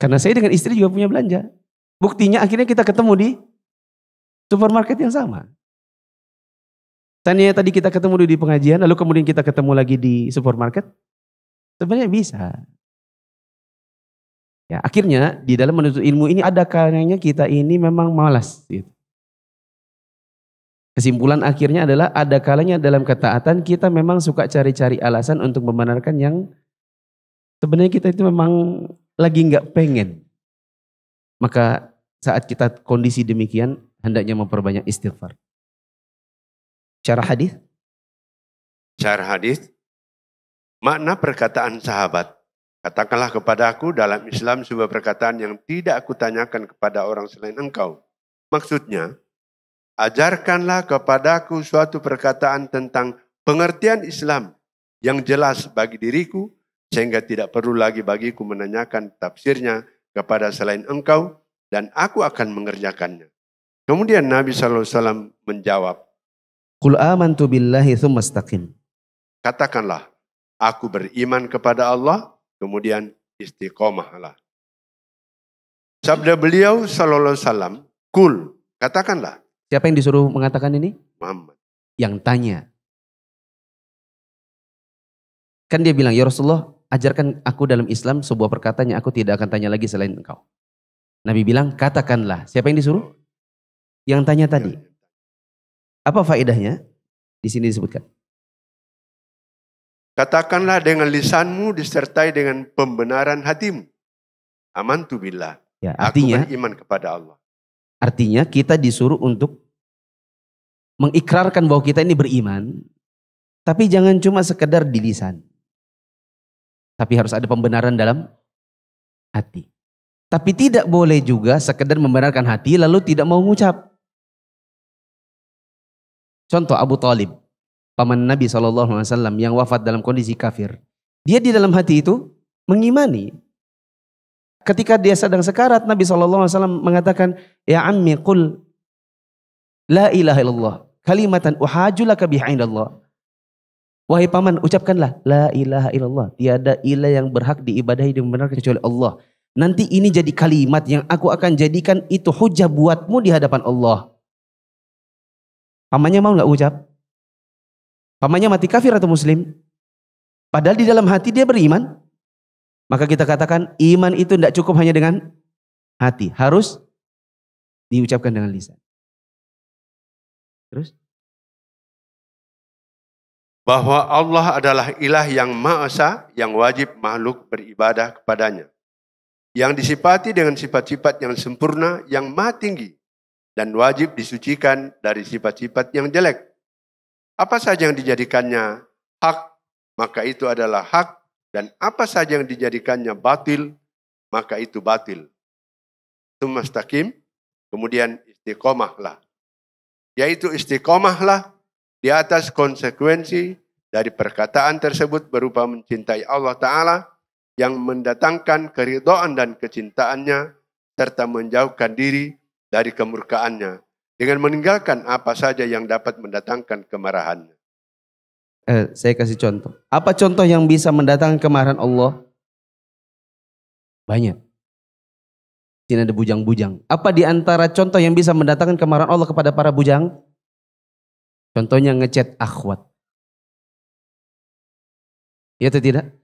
Karena saya dengan istri juga punya belanja. Buktinya akhirnya kita ketemu di supermarket yang sama. Tadinya tadi kita ketemu di pengajian, lalu kemudian kita ketemu lagi di supermarket. Sebenarnya bisa. Ya, akhirnya di dalam menuntut ilmu ini ada kalanya kita ini memang malas. Gitu. Kesimpulan akhirnya adalah ada kalanya dalam ketaatan kita memang suka cari-cari alasan untuk membenarkan yang sebenarnya kita itu memang lagi nggak pengen. Maka saat kita kondisi demikian hendaknya memperbanyak istighfar. Syarah hadis. Syarah hadis. Makna perkataan sahabat. Katakanlah kepada aku dalam Islam sebuah perkataan yang tidak aku tanyakan kepada orang selain engkau. Maksudnya, ajarkanlah kepadaku suatu perkataan tentang pengertian Islam yang jelas bagi diriku, sehingga tidak perlu lagi bagiku menanyakan tafsirnya kepada selain engkau, dan aku akan mengerjakannya. Kemudian Nabi SAW menjawab, Qul amantu billahi tsumma istaqim. Katakanlah, aku beriman kepada Allah, kemudian istiqomahlah. Sabda beliau SAW, Qul, katakanlah. Siapa yang disuruh mengatakan ini? Muhammad. Yang tanya. Kan dia bilang, ya Rasulullah, ajarkan aku dalam Islam sebuah perkataan yang aku tidak akan tanya lagi selain engkau. Nabi bilang, katakanlah. Siapa yang disuruh? Yang tanya tadi. Apa faedahnya? Di sini disebutkan. Katakanlah dengan lisanmu disertai dengan pembenaran hatimu. Amantu billah. Ya, artinya, aku beriman kepada Allah. Artinya kita disuruh untuk mengikrarkan bahwa kita ini beriman. Tapi jangan cuma sekedar di lisan. Tapi harus ada pembenaran dalam hati. Tapi tidak boleh juga sekedar membenarkan hati lalu tidak mau mengucap. Contoh Abu Thalib, paman Nabi SAW yang wafat dalam kondisi kafir. Dia di dalam hati itu mengimani. Ketika dia sedang sekarat, Nabi SAW mengatakan, Ya ammi qul la ilaha illallah, kalimatan uhajulaka biha indallah. Wahai paman, ucapkanlah, La ilaha illallah, tiada ilah yang berhak diibadahi dan benar kecuali Allah. Nanti ini jadi kalimat yang aku akan jadikan itu hujah buatmu di hadapan Allah. Pamannya mau gak ucap? Pamannya mati kafir atau muslim? Padahal di dalam hati dia beriman. Maka kita katakan iman itu tidak cukup hanya dengan hati. Harus diucapkan dengan lisan. Terus? Bahwa Allah adalah ilah yang Maha Esa, yang wajib makhluk beribadah kepadanya. Yang disifati dengan sifat-sifat yang sempurna, yang maha tinggi. Dan wajib disucikan dari sifat-sifat yang jelek. Apa saja yang dijadikannya hak, maka itu adalah hak. Dan apa saja yang dijadikannya batil, maka itu batil. Tsumma istaqim, kemudian istiqomahlah. Yaitu istiqomahlah di atas konsekuensi dari perkataan tersebut berupa mencintai Allah Ta'ala yang mendatangkan keridhaan dan kecintaannya serta menjauhkan diri dari kemurkaannya dengan meninggalkan apa saja yang dapat mendatangkan kemarahannya. Saya kasih contoh. Apa contoh yang bisa mendatangkan kemarahan Allah? Banyak. Sini ada bujang-bujang. Apa di antara contoh yang bisa mendatangkan kemarahan Allah kepada para bujang? Contohnya ngechat akhwat. Ya atau tidak?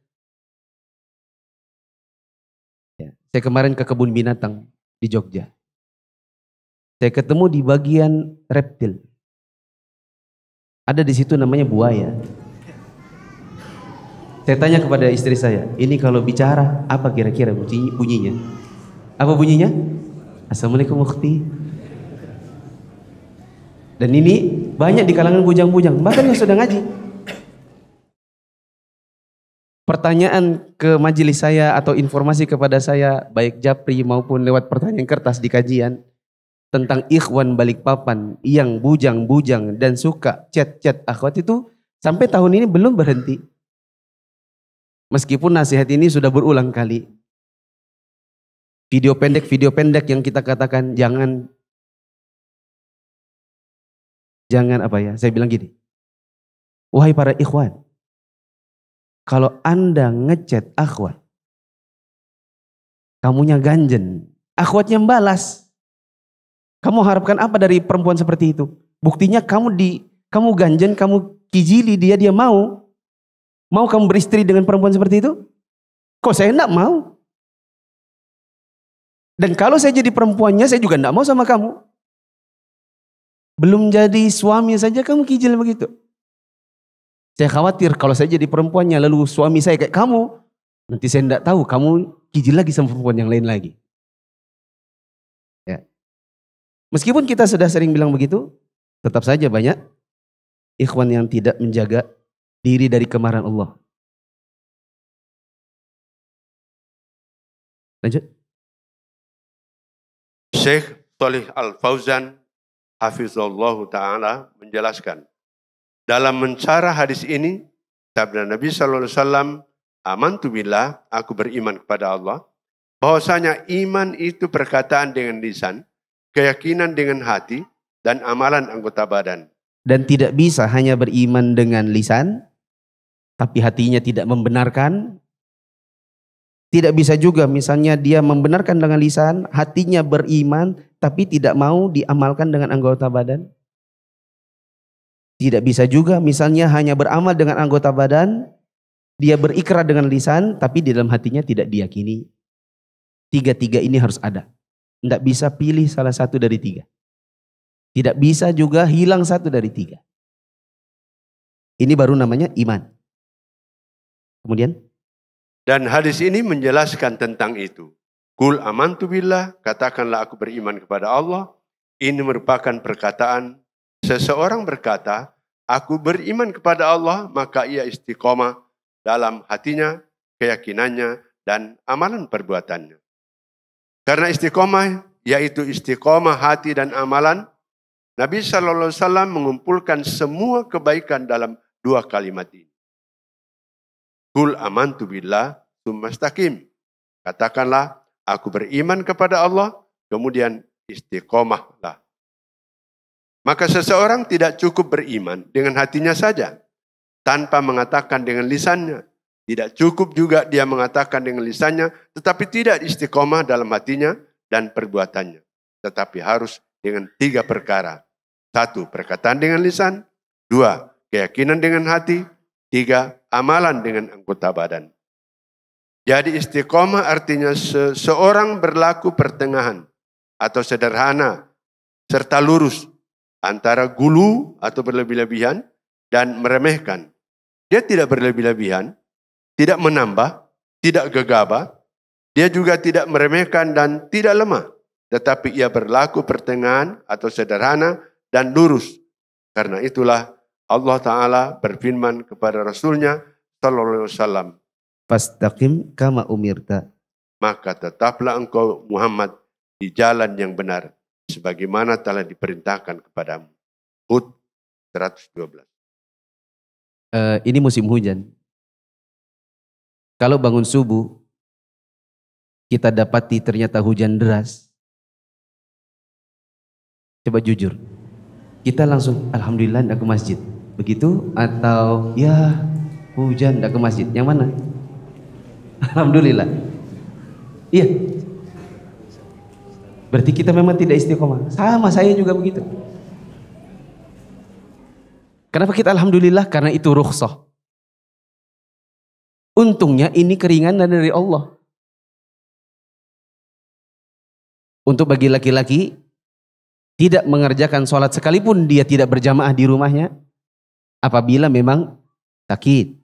Ya. Saya kemarin ke kebun binatang di Jogja. Saya ketemu di bagian reptil. Ada di situ namanya buaya. Saya tanya kepada istri saya, ini kalau bicara apa kira-kira bunyinya? Apa bunyinya? Assalamualaikum ukhti. Dan ini banyak di kalangan bujang-bujang, bahkan yang sudah ngaji. Pertanyaan ke majelis saya atau informasi kepada saya, baik japri maupun lewat pertanyaan kertas di kajian, tentang ikhwan Balikpapan yang bujang-bujang dan suka chat-chat akhwat itu sampai tahun ini belum berhenti. Meskipun nasihat ini sudah berulang kali. Video pendek yang kita katakan jangan Jangan apa ya, saya bilang gini. Wahai para ikhwan, kalau Anda ngechat akhwat, kamunya ganjen, akhwatnya membalas. Kamu harapkan apa dari perempuan seperti itu? Buktinya kamu ganjen, kamu kijili dia, dia mau. Mau kamu beristri dengan perempuan seperti itu? Kok saya enggak mau? Dan kalau saya jadi perempuannya, saya juga enggak mau sama kamu. Belum jadi suami saja kamu kijil begitu. Saya khawatir kalau saya jadi perempuannya lalu suami saya kayak kamu, nanti saya tidak tahu kamu kijil lagi sama perempuan yang lain lagi. Ya. Meskipun kita sudah sering bilang begitu, tetap saja banyak ikhwan yang tidak menjaga diri dari kemarahan Allah. Lanjut. Syekh Sholeh Al-Fauzan hafizallahu ta'ala menjelaskan, dalam mencara hadis ini, sabda Nabi SAW, amantu billah, aku beriman kepada Allah, bahwasanya iman itu perkataan dengan lisan, keyakinan dengan hati, dan amalan anggota badan. Dan tidak bisa hanya beriman dengan lisan, tapi hatinya tidak membenarkan. Tidak bisa juga misalnya dia membenarkan dengan lisan, hatinya beriman, tapi tidak mau diamalkan dengan anggota badan. Tidak bisa juga misalnya hanya beramal dengan anggota badan, dia berikrar dengan lisan, tapi di dalam hatinya tidak diyakini. Tiga-tiga ini harus ada. Tidak bisa pilih salah satu dari tiga. Tidak bisa juga hilang satu dari tiga. Ini baru namanya iman. Kemudian? Dan hadis ini menjelaskan tentang itu. Qul amantu billah, katakanlah aku beriman kepada Allah. Ini merupakan perkataan. Seseorang berkata, aku beriman kepada Allah, maka ia istiqomah dalam hatinya, keyakinannya, dan amalan perbuatannya. Karena istiqomah, yaitu istiqomah hati dan amalan, Nabi SAW mengumpulkan semua kebaikan dalam dua kalimat ini. Qul amantu billah tsumastaqim. Katakanlah, aku beriman kepada Allah, kemudian istiqomahlah. Maka seseorang tidak cukup beriman dengan hatinya saja, tanpa mengatakan dengan lisannya. Tidak cukup juga dia mengatakan dengan lisannya, tetapi tidak istiqomah dalam hatinya dan perbuatannya. Tetapi harus dengan tiga perkara. Satu, perkataan dengan lisan. Dua, keyakinan dengan hati. Tiga, amalan dengan anggota badan. Jadi istiqomah artinya seseorang berlaku pertengahan atau sederhana, serta lurus, antara gulu atau berlebih-lebihan dan meremehkan. Dia tidak berlebih-lebihan, tidak menambah, tidak gegabah. Dia juga tidak meremehkan dan tidak lemah. Tetapi ia berlaku pertengahan atau sederhana dan lurus. Karena itulah Allah Ta'ala berfirman kepada Rasulnya Sallallahu Alaihi Wasallam, fastaqim kama umirta. Maka tetaplah engkau Muhammad di jalan yang benar, sebagaimana telah diperintahkan kepadamu. Hud 112. Ini musim hujan. Kalau bangun subuh, kita dapati ternyata hujan deras. Coba jujur, kita langsung alhamdulillah enggak ke masjid. Begitu atau ya hujan enggak ke masjid. Yang mana? Alhamdulillah. Iya. Berarti kita memang tidak istiqomah. Sama saya juga begitu. Kenapa kita alhamdulillah? Karena itu rukhsah. Untungnya ini keringanan dari Allah. Untuk bagi laki-laki tidak mengerjakan sholat sekalipun dia tidak berjamaah di rumahnya, apabila memang sakit,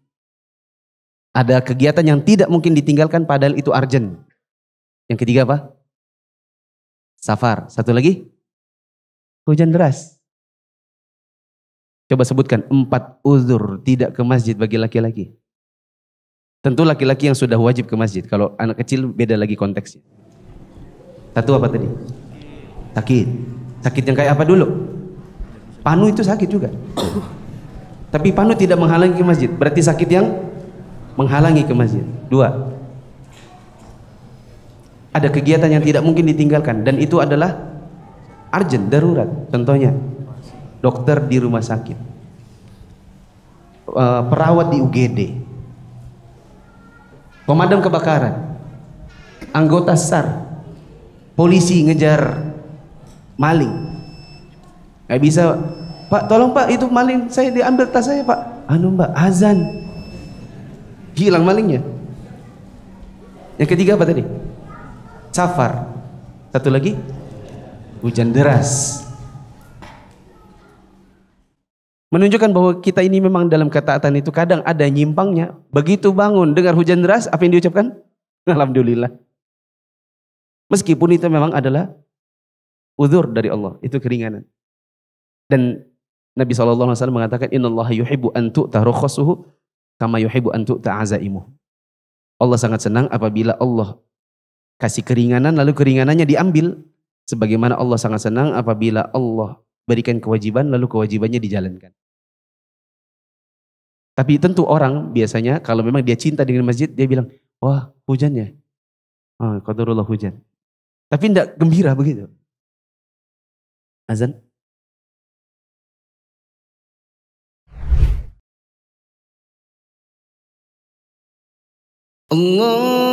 ada kegiatan yang tidak mungkin ditinggalkan padahal itu urgent. Yang ketiga apa? Safar. Satu lagi, hujan deras. Coba sebutkan 4 uzur tidak ke masjid bagi laki-laki. Tentu laki-laki yang sudah wajib ke masjid. Kalau anak kecil beda lagi konteksnya. Satu apa tadi? Sakit. Sakit yang kayak apa dulu? Panu itu sakit juga. Tapi panu tidak menghalangi ke masjid. Berarti sakit yang menghalangi ke masjid. Dua, ada kegiatan yang tidak mungkin ditinggalkan dan itu adalah urgent, darurat. Contohnya dokter di rumah sakit, perawat di UGD, pemadam kebakaran, anggota SAR, polisi ngejar maling. Nggak bisa, Pak, tolong Pak, itu maling, saya diambil tas saya Pak. Anu Mbak, azan, hilang malingnya. Yang ketiga apa tadi? Safar. Satu lagi, hujan deras. Menunjukkan bahwa kita ini memang dalam ketaatan itu kadang ada nyimpangnya. Begitu bangun dengar hujan deras, apa yang diucapkan? Alhamdulillah. Meskipun itu memang adalah uzur dari Allah, itu keringanan. Dan Nabi SAW mengatakan, innallaha yuhibbu an tu'ta rukhasuhu kama yuhibbu an tu'ta azaimuh. Allah sangat senang apabila Allah kasih keringanan lalu keringanannya diambil, sebagaimana Allah sangat senang apabila Allah berikan kewajiban lalu kewajibannya dijalankan. Tapi tentu orang biasanya kalau memang dia cinta dengan masjid, dia bilang, wah hujannya, oh, qadarullah hujan. Tapi tidak gembira begitu. Azan. Allahu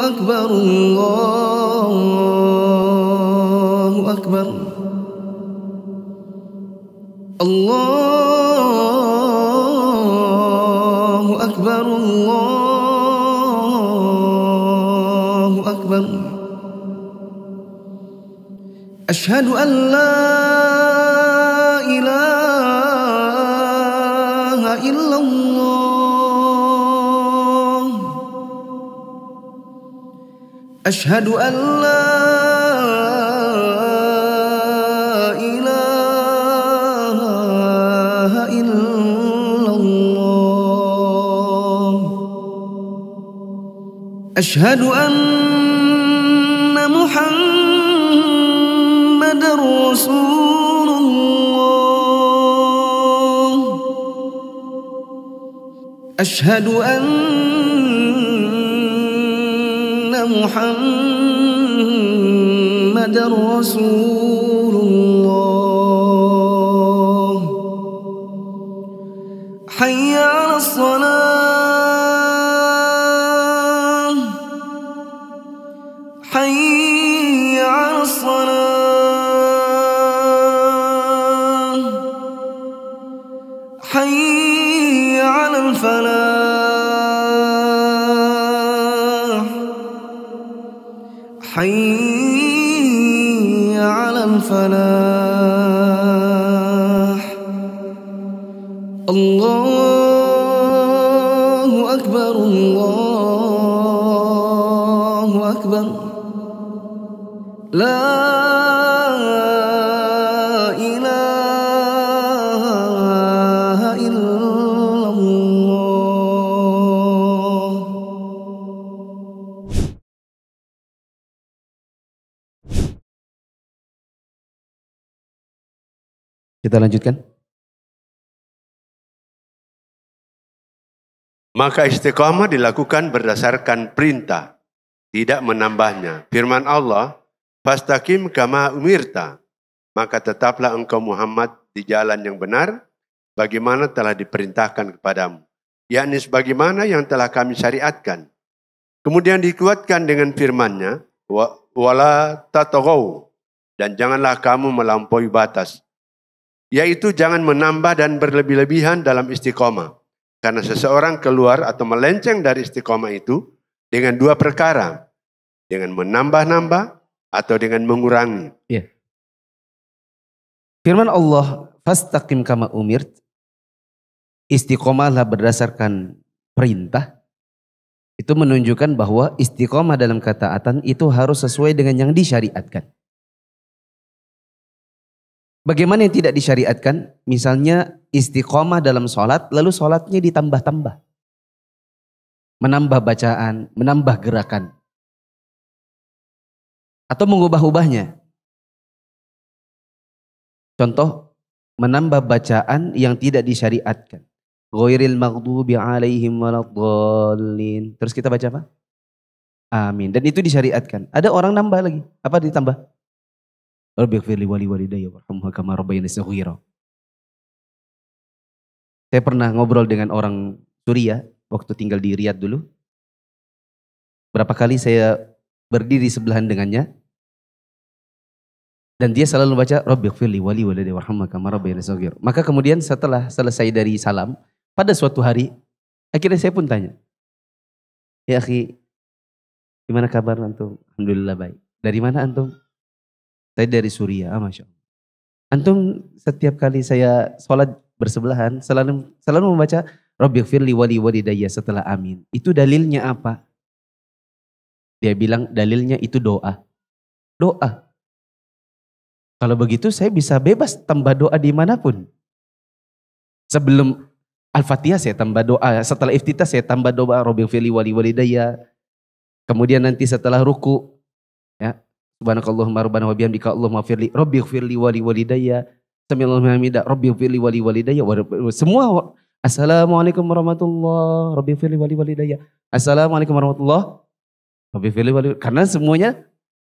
Akbar, Allahu Akbar, Allahu Akbar, Allahu Akbar. Asyhadu an la ilaha illallah. Asyhadu an la ilaha illallah. Asyhadu anna Muhammadar Rasulullah. Asyhadu Muhammad Rasulullah. Hayya 'ala salah, hayya 'ala salah, hayya 'ala al-falah. حي على الفلاح. الله أكبر الله أكبر. لا إله إلا الله. Kita lanjutkan. Maka istiqamah dilakukan berdasarkan perintah, tidak menambahnya. Firman Allah, fastaqim kama umirta. Maka tetaplah engkau Muhammad di jalan yang benar, bagaimana telah diperintahkan kepadamu, yakni sebagaimana yang telah kami syariatkan. Kemudian dikuatkan dengan firman-Nya, wala tataghaw, dan janganlah kamu melampaui batas. Yaitu jangan menambah dan berlebih-lebihan dalam istiqomah. Karena seseorang keluar atau melenceng dari istiqomah itu dengan dua perkara. Dengan menambah-nambah atau dengan mengurangi. Ya. Firman Allah, fastaqim kama umirt. Istiqomahlah berdasarkan perintah. Itu menunjukkan bahwa istiqomah dalam ketaatan itu harus sesuai dengan yang disyariatkan. Bagaimana yang tidak disyariatkan? Misalnya istiqomah dalam sholat, lalu sholatnya ditambah-tambah. Menambah bacaan, menambah gerakan. Atau mengubah-ubahnya. Contoh, menambah bacaan yang tidak disyariatkan. Ghairil maghdubi alaihim waladdallin. Terus kita baca apa? Amin. Dan itu disyariatkan. Ada orang nambah lagi. Apa ditambah? Rabbighfirli wa li walidayya warhamhuma kama rabbayani shaghira. Saya pernah ngobrol dengan orang Suriah waktu tinggal di Riyadh dulu. Berapa kali saya berdiri sebelahan dengannya dan dia selalu baca Rabbighfirli wa li walidayya warhamhuma kama rabbayani shaghira. Maka kemudian setelah selesai dari salam, pada suatu hari akhirnya saya pun tanya, "Ya akhi, gimana kabar antum?" "Alhamdulillah baik." "Dari mana antum?" "Saya dari Suriah." "Ah, Masya Allah. Antum setiap kali saya sholat bersebelahan selalu membaca Rabbighfirli wa li walidayya setelah amin. Itu dalilnya apa?" Dia bilang dalilnya itu doa. Doa. Kalau begitu saya bisa bebas tambah doa dimanapun. Sebelum Al-Fatihah saya tambah doa, setelah iftitah saya tambah doa Rabbighfirli wa li walidayya. Kemudian nanti setelah ruku, ya. Subhanakallahumma rabbana wa bihamdika Allahumma firli Rabbighfirli wa li walidayya sami'allahu hamida Rabbighfirli wa li walidayya semua assalamualaikum warahmatullahi Rabbighfirli wa li walidayya assalamualaikum warahmatullahi Rabbighfirli wa li karena semuanya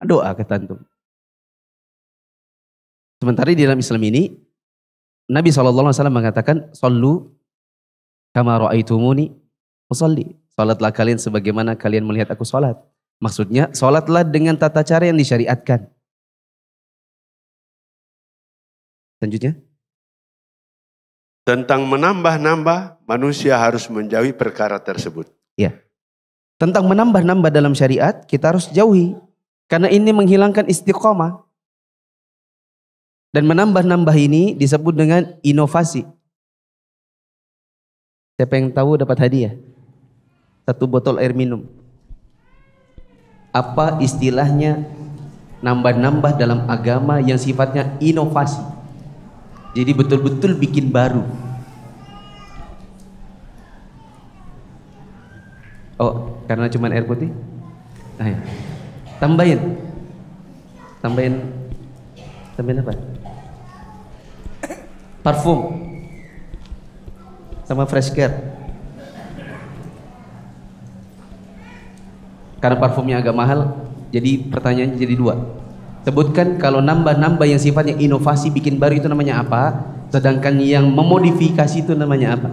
doa kata antum. Sementara di dalam Islam ini Nabi SAW mengatakan sallu kama ra'aitumuni usalli, salatlah kalian sebagaimana kalian melihat aku salat. Maksudnya, sholatlah dengan tata cara yang disyariatkan. Selanjutnya. Tentang menambah-nambah, manusia harus menjauhi perkara tersebut. Ya. Tentang menambah-nambah dalam syariat, kita harus jauhi. Karena ini menghilangkan istiqomah. Dan menambah-nambah ini disebut dengan inovasi. Siapa yang tahu dapat hadiah? 1 botol air minum. Apa istilahnya nambah-nambah dalam agama yang sifatnya inovasi? Jadi betul-betul bikin baru. Oh, karena cuma air putih? Nah, ya. Tambahin apa? Parfum sama fresh care. Karena parfumnya agak mahal, jadi pertanyaannya jadi 2. Sebutkan kalau nambah-nambah yang sifatnya inovasi bikin baru itu namanya apa? Sedangkan yang memodifikasi itu namanya apa?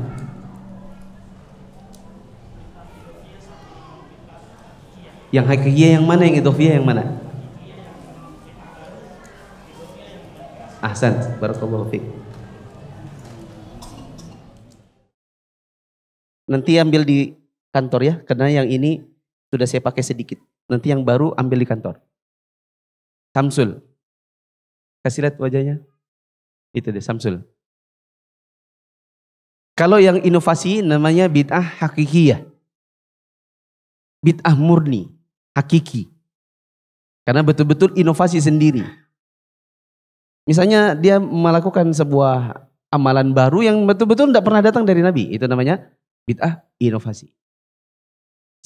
Yang hakikiyah yang mana? Yang idhofiyah yang mana? Ahsan, barakallahu fiik. Nanti ambil di kantor ya, karena yang ini sudah saya pakai sedikit. Nanti yang baru ambil di kantor. Samsul. Kasih lihat wajahnya. Itu deh Samsul. Kalau yang inovasi namanya bid'ah hakikiyah. Bid'ah murni. Hakiki. Karena betul-betul inovasi sendiri. Misalnya dia melakukan sebuah amalan baru yang betul-betul tidak pernah datang dari Nabi. Itu namanya bid'ah inovasi.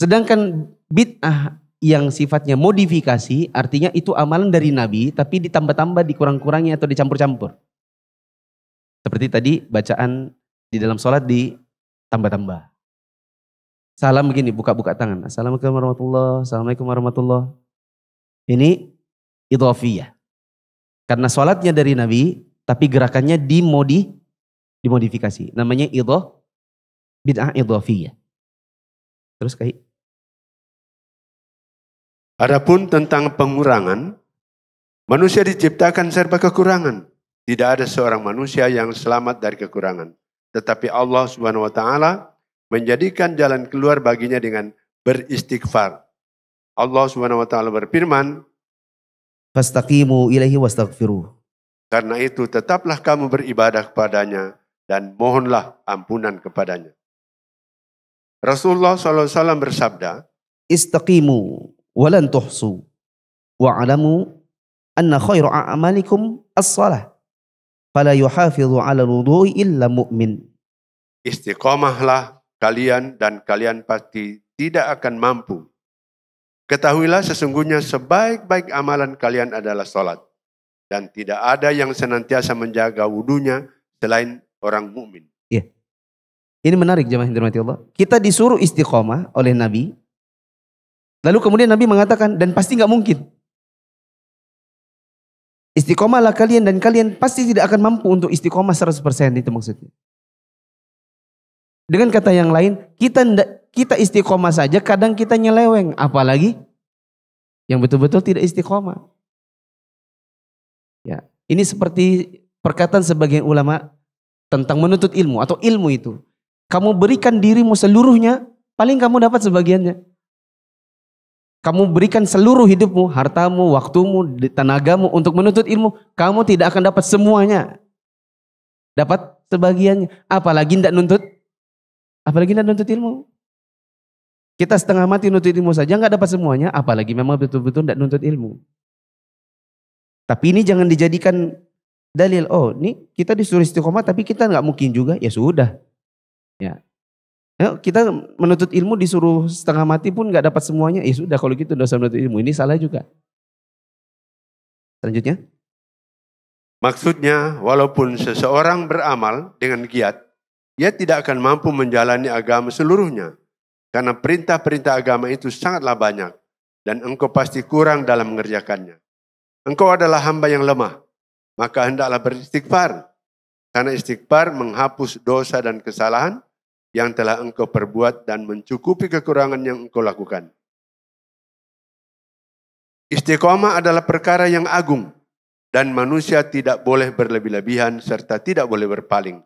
Sedangkan bid'ah yang sifatnya modifikasi, artinya itu amalan dari Nabi, tapi ditambah-tambah, dikurang-kurangi atau dicampur-campur. Seperti tadi bacaan di dalam sholat ditambah-tambah. Salam begini, buka-buka tangan. Assalamualaikum warahmatullahi, assalamualaikum warahmatullahi. Ini idhofiyah. Karena sholatnya dari Nabi, tapi gerakannya dimodifikasi. Namanya bid'ah idhofiyah. Terus kayak. Adapun tentang pengurangan, manusia diciptakan serba kekurangan. Tidak ada seorang manusia yang selamat dari kekurangan. Tetapi Allah Subhanahu wa taala menjadikan jalan keluar baginya dengan beristighfar. Allah Subhanahu wa taala berfirman, "Fastaqimu ilaihi wastaghfiruh." Karena itu tetaplah kamu beribadah kepadanya dan mohonlah ampunan kepadanya. Rasulullah SAW bersabda, "Istaqimu walan tuhsu wa'alamu anna khairu a'amalikum as-salah fala yuhafidhu 'ala al-wudu'i illa mu'min." Istiqamahlah kalian dan kalian pasti tidak akan mampu. Ketahuilah sesungguhnya sebaik-baik amalan kalian adalah salat dan tidak ada yang senantiasa menjaga wudunya selain orang mukmin. Yeah. Ini menarik jemaah yang dirahmati Allah. Kita disuruh istiqamah oleh Nabi. Lalu kemudian Nabi mengatakan, dan pasti nggak mungkin. Istiqomahlah kalian dan kalian pasti tidak akan mampu untuk istiqomah 100%, itu maksudnya. Dengan kata yang lain, kita istiqomah saja kadang kita nyeleweng, apalagi yang betul-betul tidak istiqomah. Ya, ini seperti perkataan sebagian ulama tentang menuntut ilmu atau ilmu itu. Kamu berikan dirimu seluruhnya, paling kamu dapat sebagiannya. Kamu berikan seluruh hidupmu, hartamu, waktumu, tenagamu untuk menuntut ilmu, kamu tidak akan dapat semuanya. Dapat sebagiannya, apalagi tidak nuntut ilmu. Kita setengah mati nuntut ilmu saja nggak dapat semuanya, apalagi memang betul-betul tidak nuntut ilmu. Tapi ini jangan dijadikan dalil, oh ini kita disuruh istiqomah tapi kita nggak mungkin juga, ya sudah. Ya. Kita menuntut ilmu disuruh setengah mati pun nggak dapat semuanya, ya sudah kalau gitu dosa menuntut ilmu, ini salah juga. Selanjutnya. Maksudnya walaupun seseorang beramal dengan giat, ia tidak akan mampu menjalani agama seluruhnya. Karena perintah-perintah agama itu sangatlah banyak. Dan engkau pasti kurang dalam mengerjakannya. Engkau adalah hamba yang lemah. Maka hendaklah beristighfar. Karena istighfar menghapus dosa dan kesalahan yang telah engkau perbuat dan mencukupi kekurangan yang engkau lakukan. Istiqomah adalah perkara yang agung. Dan manusia tidak boleh berlebih-lebihan serta tidak boleh berpaling.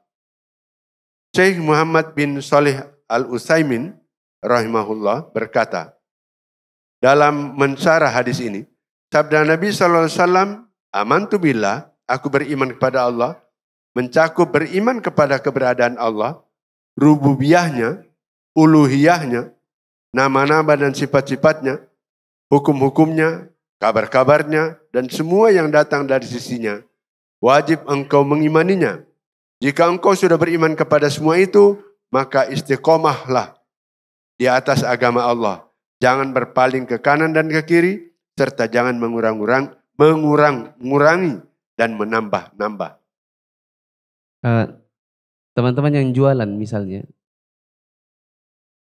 Syekh Muhammad bin Salih Al Utsaimin rahimahullah berkata, dalam mensyarah hadis ini, sabda Nabi SAW, amantu billah, aku beriman kepada Allah, mencakup beriman kepada keberadaan Allah, rububiyahnya, uluhiyahnya, nama-nama dan sifat-sifatnya, hukum-hukumnya, kabar-kabarnya, dan semua yang datang dari sisinya, wajib engkau mengimaninya. Jika engkau sudah beriman kepada semua itu, maka istiqomahlah di atas agama Allah. Jangan berpaling ke kanan dan ke kiri, serta jangan mengurangi dan menambah-nambah. Teman-teman yang jualan misalnya,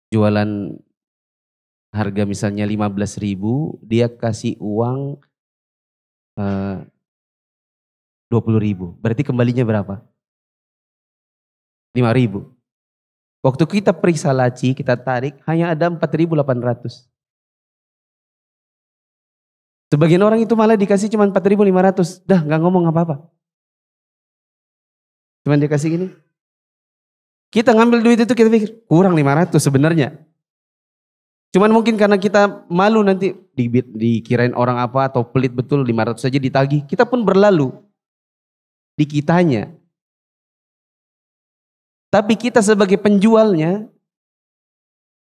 jualan harga misalnya 15.000, dia kasih uang 20.000. Berarti kembalinya berapa? 5.000. Waktu kita periksa laci, kita tarik, hanya ada 4.800. Sebagian orang itu malah dikasih cuma 4.500. Dah, gak ngomong apa-apa. Cuman dikasih gini. Kita ngambil duit itu kita pikir, kurang 500 sebenarnya. Cuman mungkin karena kita malu nanti dikirain orang apa atau pelit betul 500 saja ditagih. Kita pun berlalu di kitanya. Tapi kita sebagai penjualnya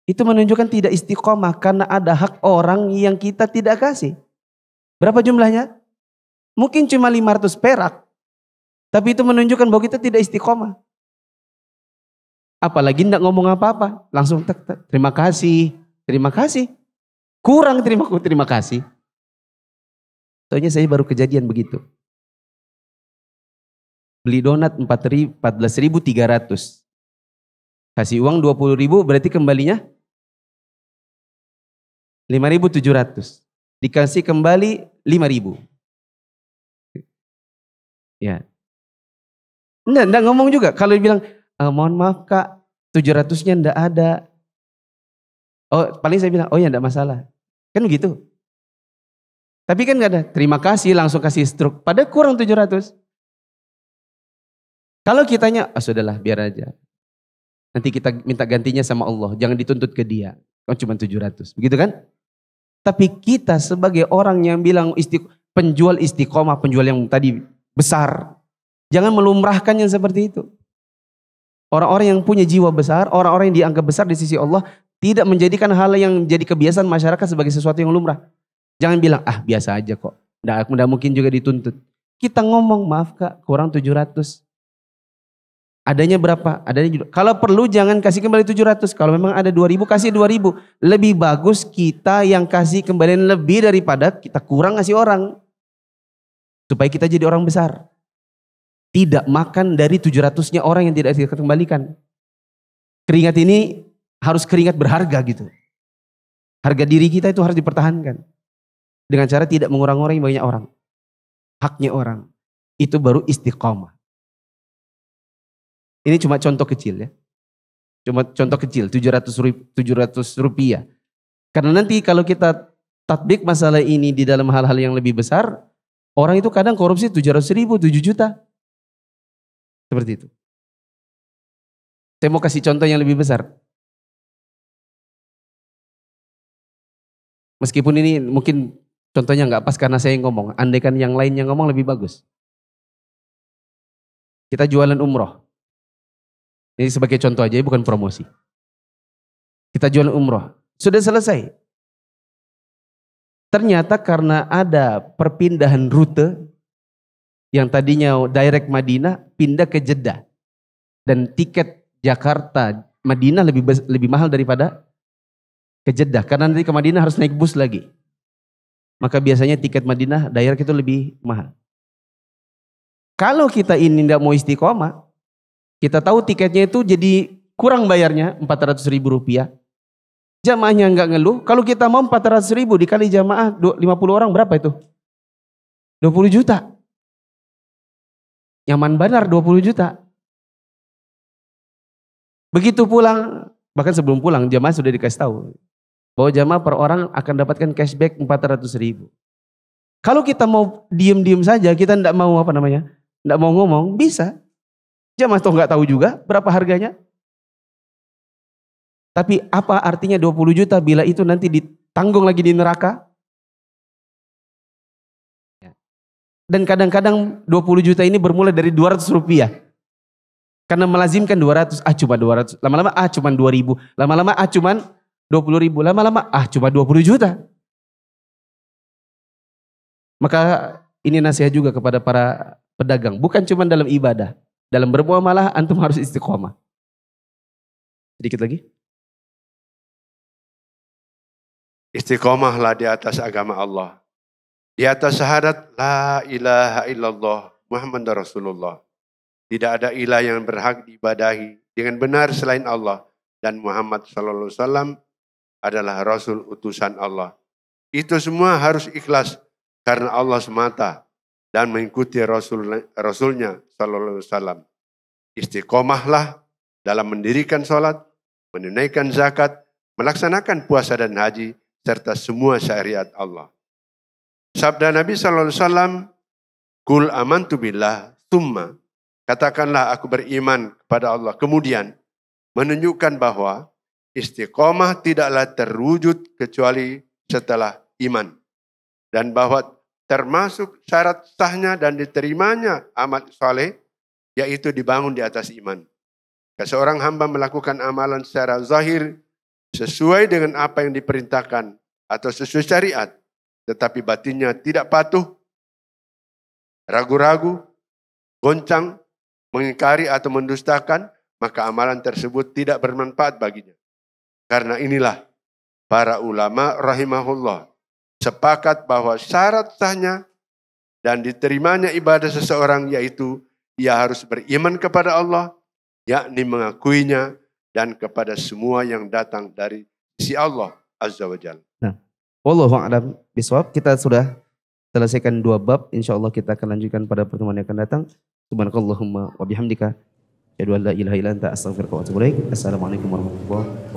itu menunjukkan tidak istiqomah karena ada hak orang yang kita tidak kasih. Berapa jumlahnya? Mungkin cuma 500 perak. Tapi itu menunjukkan bahwa kita tidak istiqomah. Apalagi tidak ngomong apa-apa. Langsung terima kasih. Kurang terima kasih. Soalnya saya baru kejadian begitu. Beli donat 14.300. Kasih uang 20.000 berarti kembalinya 5.700. Dikasih kembali 5.000. Ya. Nggak ngomong juga. Kalau dibilang, mohon maaf kak, 700-nya ndak ada. Oh, paling saya bilang, oh ya ndak masalah. Kan begitu. Tapi kan nggak ada. Terima kasih langsung kasih struk. Padahal kurang 700. Kalau kitanya, oh sudahlah biar aja. Nanti kita minta gantinya sama Allah. Jangan dituntut ke dia. Oh, cuma 700. Begitu kan? Tapi kita sebagai orang yang bilang penjual istiqomah, penjual yang tadi besar. Jangan melumrahkan yang seperti itu. Orang-orang yang punya jiwa besar, orang-orang yang dianggap besar di sisi Allah, tidak menjadikan hal yang jadi kebiasaan masyarakat sebagai sesuatu yang lumrah. Jangan bilang, ah biasa aja kok. Nggak mungkin juga dituntut. Kita ngomong, maaf kak, kurang 700. Adanya berapa? Adanya, kalau perlu jangan kasih kembali 700. Kalau memang ada 2.000 kasih 2.000. Lebih bagus kita yang kasih kembalian lebih daripada kita kurang ngasih orang. Supaya kita jadi orang besar. Tidak makan dari 700-nya orang yang tidak dikembalikan. Keringat ini harus keringat berharga gitu. Harga diri kita itu harus dipertahankan. Dengan cara tidak mengurangi banyak orang. haknya orang, itu baru istiqomah. Ini cuma contoh kecil ya. Cuma contoh kecil, 700 rupiah. Karena nanti kalau kita tatbik masalah ini di dalam hal-hal yang lebih besar, orang itu kadang korupsi 700 ribu, 7 juta. Seperti itu. Saya mau kasih contoh yang lebih besar. Meskipun ini mungkin contohnya nggak pas karena saya yang ngomong. Andaikan yang lain yang ngomong lebih bagus. Kita jualan umroh. Ini sebagai contoh aja, bukan promosi. Kita jualan umroh. Sudah selesai. Ternyata karena ada perpindahan rute yang tadinya direct Madinah pindah ke Jeddah. Dan tiket Jakarta Madinah lebih mahal daripada ke Jeddah. Karena nanti ke Madinah harus naik bus lagi. Maka biasanya tiket Madinah direct itu lebih mahal. Kalau kita ini tidak mau istiqomah, kita tahu tiketnya itu jadi kurang bayarnya 400 ribu rupiah. Jamaahnya nggak ngeluh. Kalau kita mau 400 ribu dikali jamaah 50 orang berapa itu? 20 juta. Nyaman benar 20 juta. Begitu pulang, bahkan sebelum pulang jamaah sudah dikasih tahu bahwa jamaah per orang akan dapatkan cashback 400 ribu. Kalau kita mau diem-diem saja, kita tidak mau tidak mau ngomong, bisa. Jamaah toh nggak tahu juga berapa harganya. Tapi apa artinya 20 juta bila itu nanti ditanggung lagi di neraka? Dan kadang-kadang 20 juta ini bermula dari 200 rupiah. Karena melazimkan 200, cuma 200. Lama-lama cuma 2.000. Lama-lama cuma 20.000, lama-lama cuma 20 juta. Maka ini nasihat juga kepada para pedagang, bukan cuma dalam ibadah, dalam bermuamalah antum harus istiqomah. Sedikit lagi. Istiqomahlah di atas agama Allah. Di atas syahadat la ilaha illallah Muhammad Rasulullah. Tidak ada ilah yang berhak diibadahi dengan benar selain Allah, dan Muhammad sallallahu alaihi wasallam adalah Rasul utusan Allah. Itu semua harus ikhlas karena Allah semata dan mengikuti Rasulnya Sallallahu Alaihi Wasallam. Istiqomahlah dalam mendirikan sholat, menunaikan zakat, melaksanakan puasa dan haji, serta semua syariat Allah. Sabda Nabi Sallallahu Alaihi Wasallam, "Kul amantu billah, tsumma." Katakanlah aku beriman kepada Allah. Kemudian menunjukkan bahwa istiqomah tidaklah terwujud kecuali setelah iman. Dan bahwa termasuk syarat sahnya dan diterimanya amal saleh, yaitu dibangun di atas iman. Seorang hamba melakukan amalan secara zahir sesuai dengan apa yang diperintahkan atau sesuai syariat. Tetapi batinnya tidak patuh, ragu-ragu, goncang, mengingkari atau mendustakan, maka amalan tersebut tidak bermanfaat baginya. Karena inilah para ulama rahimahullah sepakat bahwa syarat sahnya dan diterimanya ibadah seseorang yaitu ia harus beriman kepada Allah, yakni mengakuinya, dan kepada semua yang datang dari sisi Allah Azza wa Jalla. Nah, wallahu a'lam bishawab. Kita sudah selesaikan dua bab, insyaallah kita akan lanjutkan pada pertemuan yang akan datang. Subhanakallahumma wa bihamdika. Asyhadu an la ilaha illa anta astaghfiruka wa atubu ilaik. Assalamualaikum warahmatullahi wabarakatuh.